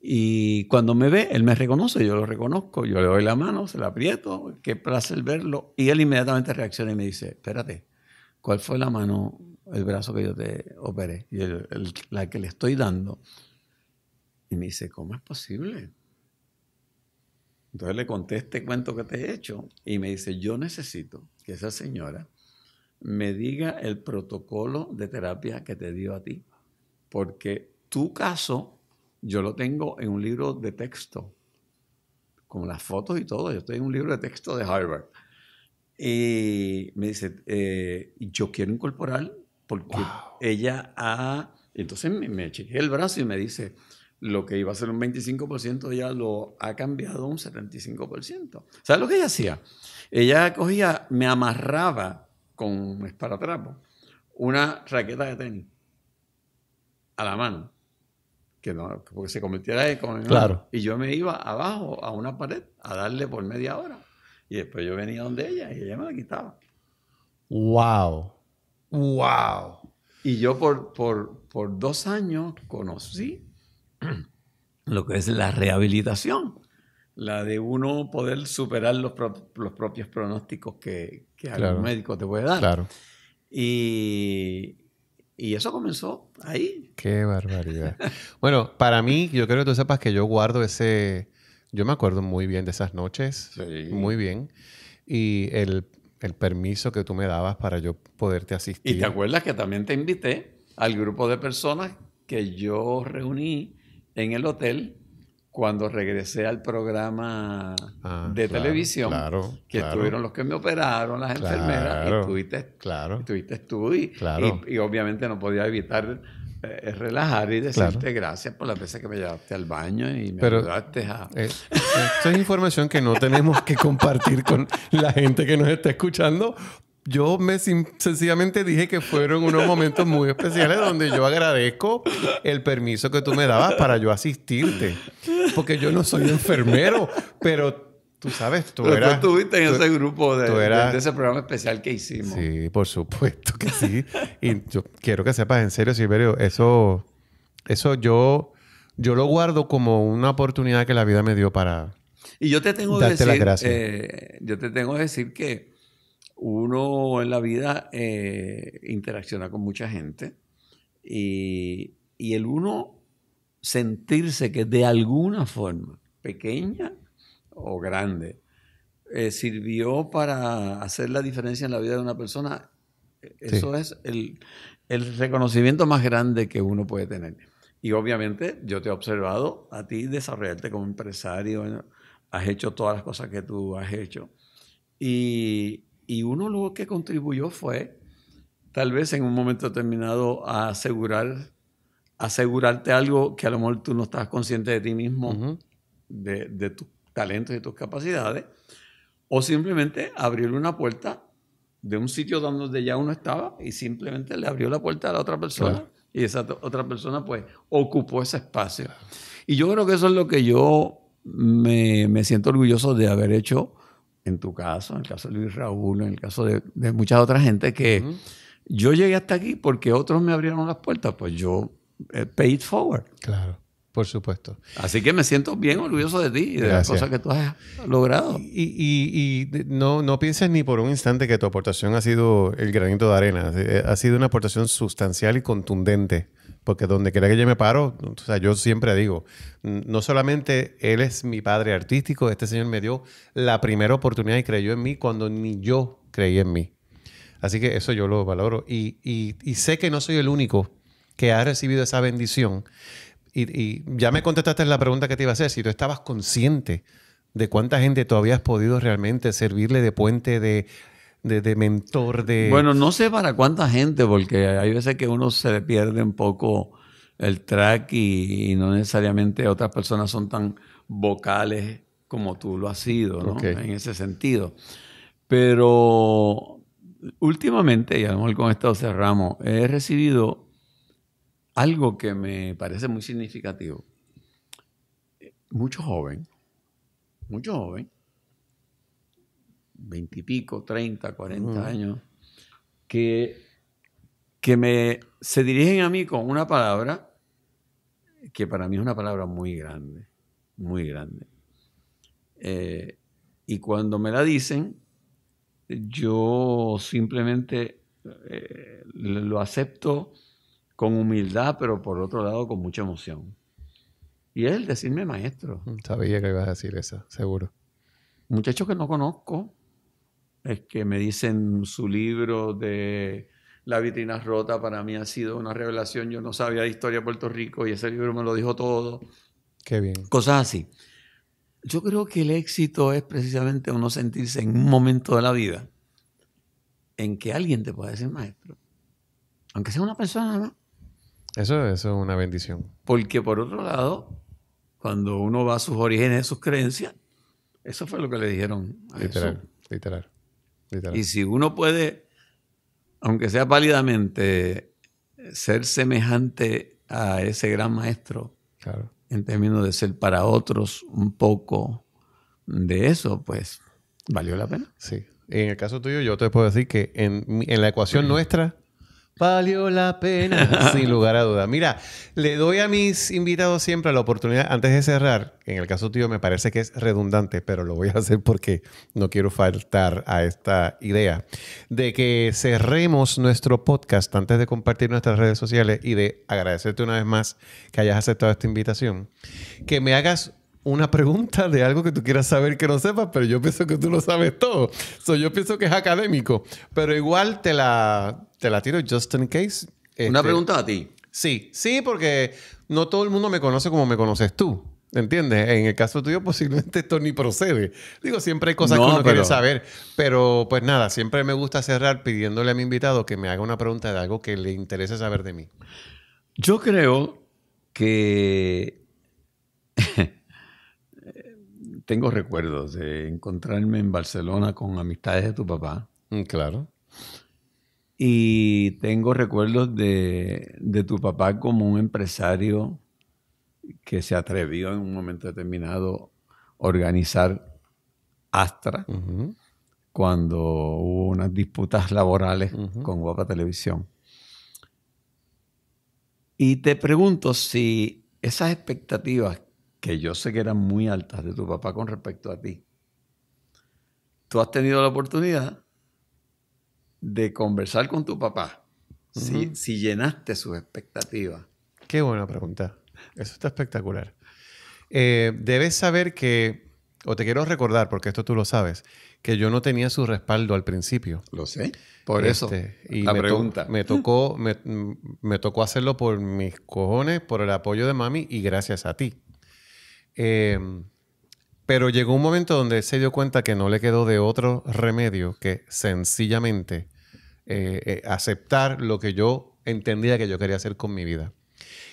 Y cuando me ve, él me reconoce, yo lo reconozco, yo le doy la mano, se la aprieto, qué placer verlo. Y él inmediatamente reacciona y me dice, espérate, ¿cuál fue la mano, el brazo que yo te operé? Y el, el, la que le estoy dando. Y me dice, ¿cómo es posible? Entonces le conté este cuento que te he hecho y me dice, yo necesito que esa señora me diga el protocolo de terapia que te dio a ti, porque tu caso... Yo lo tengo en un libro de texto, con las fotos y todo. Yo estoy en un libro de texto de Harvard. Y me dice, eh, yo quiero incorporar porque wow. ella ha... Entonces me, me chequeé el brazo y me dice, lo que iba a ser un veinticinco por ciento ya lo ha cambiado a un setenta y cinco por ciento. ¿Sabes lo que ella hacía? Ella cogía, me amarraba con un esparatrapo una raqueta de tenis a la mano, que no, porque se convirtiera en... Claro. Y yo me iba abajo a una pared a darle por media hora. Y después yo venía donde ella y ella me la quitaba. ¡Wow! ¡Wow! Y yo por, por, por dos años conocí lo que es la rehabilitación. La de uno poder superar los, pro, los propios pronósticos que, que claro, algún médico te puede dar. Claro. Y, y eso comenzó ahí. ¡Qué barbaridad! Bueno, para mí, yo creo que tú sepas que yo guardo ese... Yo me acuerdo muy bien de esas noches. Sí. Muy bien. Y el, el permiso que tú me dabas para yo poderte asistir. Y te acuerdas que también te invité al grupo de personas que yo reuní en el hotel cuando regresé al programa ah, de claro, televisión. Claro, que claro. Estuvieron los que me operaron, las claro, enfermeras. Y estuviste, claro, estuviste tú. Y, claro. y, y obviamente no podía evitar... Es relajar y decirte claro, gracias por las veces que me llevaste al baño y me Pero ayudaste a... Eh, esta es información que no tenemos que compartir con la gente que nos está escuchando. Yo me sencillamente dije que fueron unos momentos muy especiales donde yo agradezco el permiso que tú me dabas para yo asistirte. Porque yo no soy enfermero, pero... Tú sabes, tú pero eras... Tú estuviste en tú, ese grupo de, eras, de ese programa especial que hicimos. Sí, por supuesto que sí. Y yo quiero que sepas, en serio, Silverio, eso, eso yo, yo lo guardo como una oportunidad que la vida me dio para y yo te tengo darte decir, las gracias. Eh, yo te tengo que decir que uno en la vida eh, interacciona con mucha gente y, y el uno sentirse que de alguna forma pequeña o grande, eh, sirvió para hacer la diferencia en la vida de una persona. Eso sí. es el, el reconocimiento más grande que uno puede tener. Y obviamente yo te he observado a ti desarrollarte como empresario, has hecho todas las cosas que tú has hecho. Y, y uno lo que contribuyó fue, tal vez en un momento determinado, a asegurar, asegurarte algo que a lo mejor tú no estabas consciente de ti mismo, uh-huh, de, de tu talentos y tus capacidades, o simplemente abrirle una puerta de un sitio donde ya uno estaba y simplemente le abrió la puerta a la otra persona. Claro. Y esa otra persona pues ocupó ese espacio. Y yo creo que eso es lo que yo me, me siento orgulloso de haber hecho en tu caso, en el caso de Luis Raúl, en el caso de, de muchas otras gente que uh-huh, yo llegué hasta aquí porque otros me abrieron las puertas, pues yo eh, paid forward. Claro. Por supuesto. Así que me siento bien orgulloso de ti y de las cosas que tú has logrado. Y, y, y no, no pienses ni por un instante que tu aportación ha sido el granito de arena. Ha sido una aportación sustancial y contundente. Porque donde quiera que yo me paro, o sea, yo siempre digo, no solamente él es mi padre artístico, este señor me dio la primera oportunidad y creyó en mí cuando ni yo creí en mí. Así que eso yo lo valoro. Y, y, y sé que no soy el único que ha recibido esa bendición. Y, y ya me contestaste la pregunta que te iba a hacer. Si tú estabas consciente de cuánta gente tú habías podido realmente servirle de puente, de, de, de mentor, de... Bueno, no sé para cuánta gente, porque hay veces que uno se le pierde un poco el track y, y no necesariamente otras personas son tan vocales como tú lo has sido, ¿no? Okay. En ese sentido. Pero últimamente, y a lo mejor con esto cerramos, he recibido... algo que me parece muy significativo. Mucho joven, mucho joven, veintipico, treinta, cuarenta años, que, que me, se dirigen a mí con una palabra que para mí es una palabra muy grande, muy grande. Eh, y cuando me la dicen, yo simplemente eh, lo acepto con humildad, pero por otro lado con mucha emoción. Y es el decirme maestro. Sabía que ibas a decir esa, seguro. Muchachos que no conozco, es que me dicen su libro de La vitrina Rota, para mí ha sido una revelación. Yo no sabía de historia de Puerto Rico y ese libro me lo dijo todo. Qué bien. Cosas así. Yo creo que el éxito es precisamente uno sentirse en un momento de la vida en que alguien te pueda decir maestro. Aunque sea una persona, ¿no? Eso, eso es una bendición. Porque por otro lado, cuando uno va a sus orígenes, sus creencias, eso fue lo que le dijeron a literal, Jesús. Literal, literal. Y si uno puede, aunque sea pálidamente, ser semejante a ese gran maestro, claro, en términos de ser para otros un poco de eso, pues valió la pena. Sí. En el caso tuyo, yo te puedo decir que en, en la ecuación sí. nuestra, valió la pena, sin lugar a duda. Mira, le doy a mis invitados siempre la oportunidad, antes de cerrar, en el caso tuyo me parece que es redundante, pero lo voy a hacer porque no quiero faltar a esta idea, de que cerremos nuestro podcast antes de compartir nuestras redes sociales y de agradecerte una vez más que hayas aceptado esta invitación. Que me hagas una pregunta de algo que tú quieras saber que no sepas, pero yo pienso que tú lo sabes todo. So, yo pienso que es académico, pero igual te la, te la tiro just in case. Este, ¿Una pregunta a ti? Sí, sí, porque no todo el mundo me conoce como me conoces tú, ¿entiendes? En el caso tuyo posiblemente esto ni procede. Digo, siempre hay cosas no, que uno pero... quiere saber, pero pues nada, siempre me gusta cerrar pidiéndole a mi invitado que me haga una pregunta de algo que le interese saber de mí. Yo creo que... Tengo recuerdos de encontrarme en Barcelona con amistades de tu papá. Claro. Y tengo recuerdos de, de tu papá como un empresario que se atrevió en un momento determinado a organizar Astra, uh-huh, cuando hubo unas disputas laborales, uh-huh, con Guapa Televisión. Y te pregunto si esas expectativas que yo sé que eran muy altas de tu papá con respecto a ti, tú has tenido la oportunidad de conversar con tu papá, uh-huh, ¿sí? Si llenaste sus expectativas. Qué buena pregunta. Eso está espectacular. Eh, debes saber que, o te quiero recordar, porque esto tú lo sabes, que yo no tenía su respaldo al principio. Lo sé. Por este, eso, y la me pregunta. To me, tocó, me, me tocó hacerlo por mis cojones, por el apoyo de mami y gracias a ti. Eh, pero llegó un momento donde se dio cuenta que no le quedó de otro remedio que sencillamente eh, eh, aceptar lo que yo entendía que yo quería hacer con mi vida.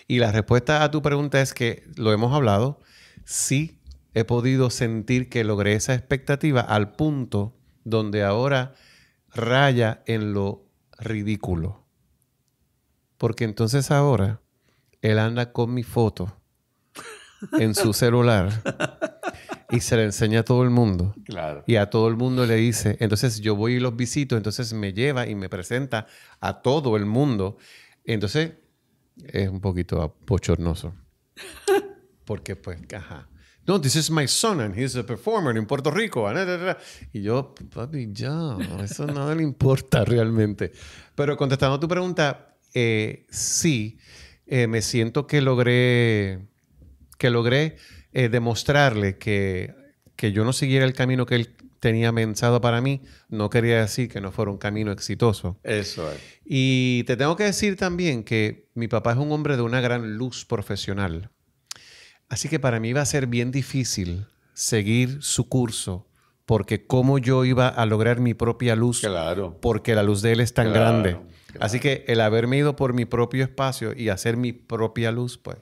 Y la respuesta a tu pregunta es que lo hemos hablado. Sí, he podido sentir que logré esa expectativa al punto donde ahora raya en lo ridículo. Porque entonces ahora él anda con mi foto en su celular y se le enseña a todo el mundo. Claro. Y a todo el mundo le dice, entonces yo voy y los visito, entonces me lleva y me presenta a todo el mundo. Entonces es un poquito bochornoso. Porque pues, ajá. No, this is my son and he's a performer en Puerto Rico. Y yo, papi, ya, eso nada le importa realmente. Pero contestando a tu pregunta, eh, sí, eh, me siento que logré... que logré eh, demostrarle que, que yo no siguiera el camino que él tenía pensado para mí, no quería decir que no fuera un camino exitoso. Eso es. Y te tengo que decir también que mi papá es un hombre de una gran luz profesional. Así que para mí iba a ser bien difícil seguir su curso, porque cómo yo iba a lograr mi propia luz, claro, porque la luz de él es tan, claro, grande. Claro. Así que el haberme ido por mi propio espacio y hacer mi propia luz, pues...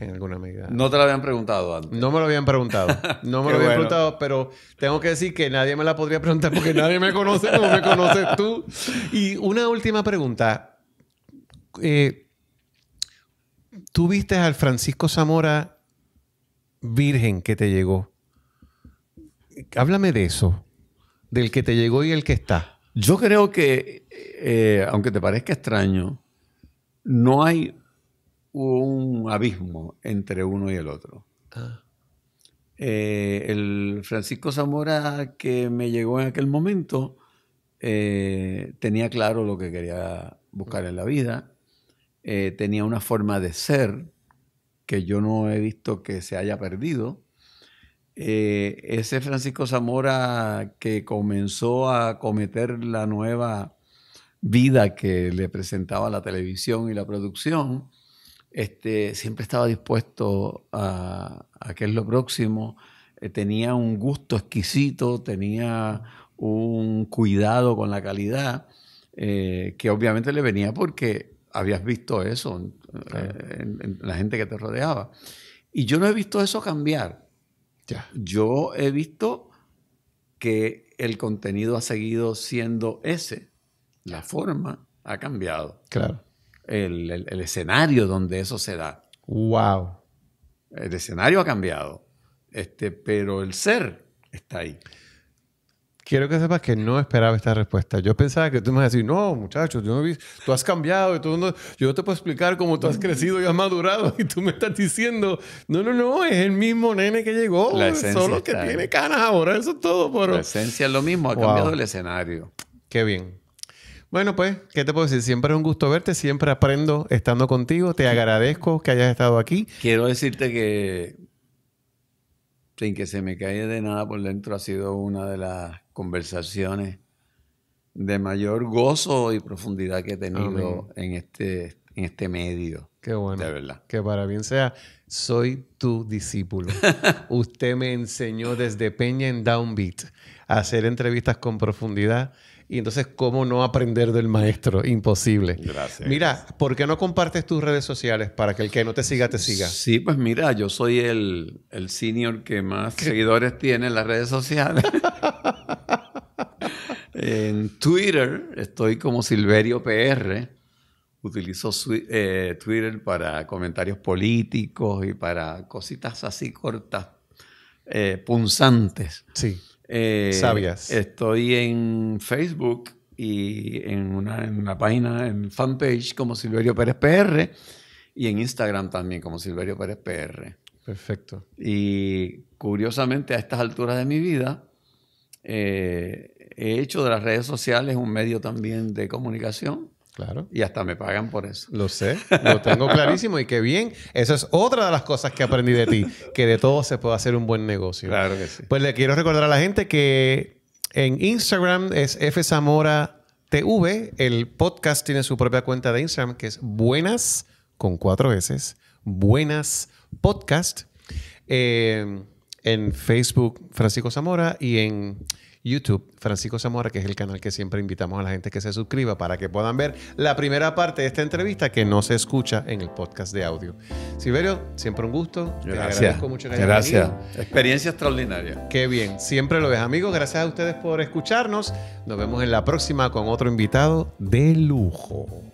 en alguna medida. No te lo habían preguntado antes. No me lo habían preguntado. No me lo habían, bueno, preguntado, pero tengo que decir que nadie me la podría preguntar porque nadie me conoce como me conoces tú. Y una última pregunta. Eh, ¿Tú viste al Francisco Zamora virgen que te llegó? Háblame de eso. Del que te llegó y el que está. Yo creo que, eh, aunque te parezca extraño, no hay... hubo un abismo entre uno y el otro. Ah. Eh, el Francisco Zamora que me llegó en aquel momento eh, tenía claro lo que quería buscar en la vida, eh, tenía una forma de ser que yo no he visto que se haya perdido. Eh, ese Francisco Zamora que comenzó a cometer la nueva vida que le presentaba la televisión y la producción, Este, siempre estaba dispuesto a, a qué es lo próximo, eh, tenía un gusto exquisito, tenía un cuidado con la calidad eh, que obviamente le venía porque habías visto eso en, claro. en, en la gente que te rodeaba. Y yo no he visto eso cambiar. Ya. Yo he visto que el contenido ha seguido siendo ese. Ya. La forma ha cambiado. Claro. El, el, el escenario donde eso se da. ¡Wow! El escenario ha cambiado, este, pero el ser está ahí. Quiero que sepas que no esperaba esta respuesta. Yo pensaba que tú me ibas a decir, no, muchachos, yo no vi, tú has cambiado, y todo el mundo, yo no te puedo explicar cómo tú has crecido y has madurado y tú me estás diciendo, no, no, no, es el mismo nene que llegó, solo que tiene canas ahora, eso es todo. Pero... la esencia es lo mismo, ha wow. cambiado el escenario. Qué bien. Bueno, pues, ¿qué te puedo decir? Siempre es un gusto verte, siempre aprendo estando contigo, te agradezco que hayas estado aquí. Quiero decirte que, sin que se me caiga de nada por dentro, ha sido una de las conversaciones de mayor gozo y profundidad que he tenido en este, en este medio. Qué bueno. De verdad. Que para bien sea, soy tu discípulo. Usted me enseñó desde Peña en Downbeat a hacer entrevistas con profundidad. Y entonces, ¿cómo no aprender del maestro? Imposible. Gracias. Mira, ¿por qué no compartes tus redes sociales para que el que no te siga, te siga? Sí, pues mira, yo soy el, el senior que más ¿Qué? seguidores tiene en las redes sociales. En Twitter estoy como Silverio P R. Utilizo eh, Twitter para comentarios políticos y para cositas así cortas, eh, punzantes. Sí. Eh, Sabias. Estoy en Facebook y en una, en una página, en fanpage como Silverio Pérez P R y en Instagram también como Silverio Pérez P R. Perfecto. Y curiosamente a estas alturas de mi vida eh, he hecho de las redes sociales un medio también de comunicación. Claro. Y hasta me pagan por eso. Lo sé, lo tengo clarísimo y qué bien. Eso es otra de las cosas que aprendí de ti, que de todo se puede hacer un buen negocio. Claro que sí. Pues le quiero recordar a la gente que en Instagram es F Zamora T V. El podcast tiene su propia cuenta de Instagram que es Buenas, con cuatro S, Buenas Podcast. Eh, en Facebook, Francisco Zamora, y en YouTube, Francisco Zamora, que es el canal que siempre invitamos a la gente que se suscriba para que puedan ver la primera parte de esta entrevista que no se escucha en el podcast de audio. Silverio, siempre un gusto. Gracias. Te agradezco mucho. Gracias. Experiencia extraordinaria. Qué bien. Siempre lo ves, amigos. Gracias a ustedes por escucharnos. Nos vemos en la próxima con otro invitado de lujo.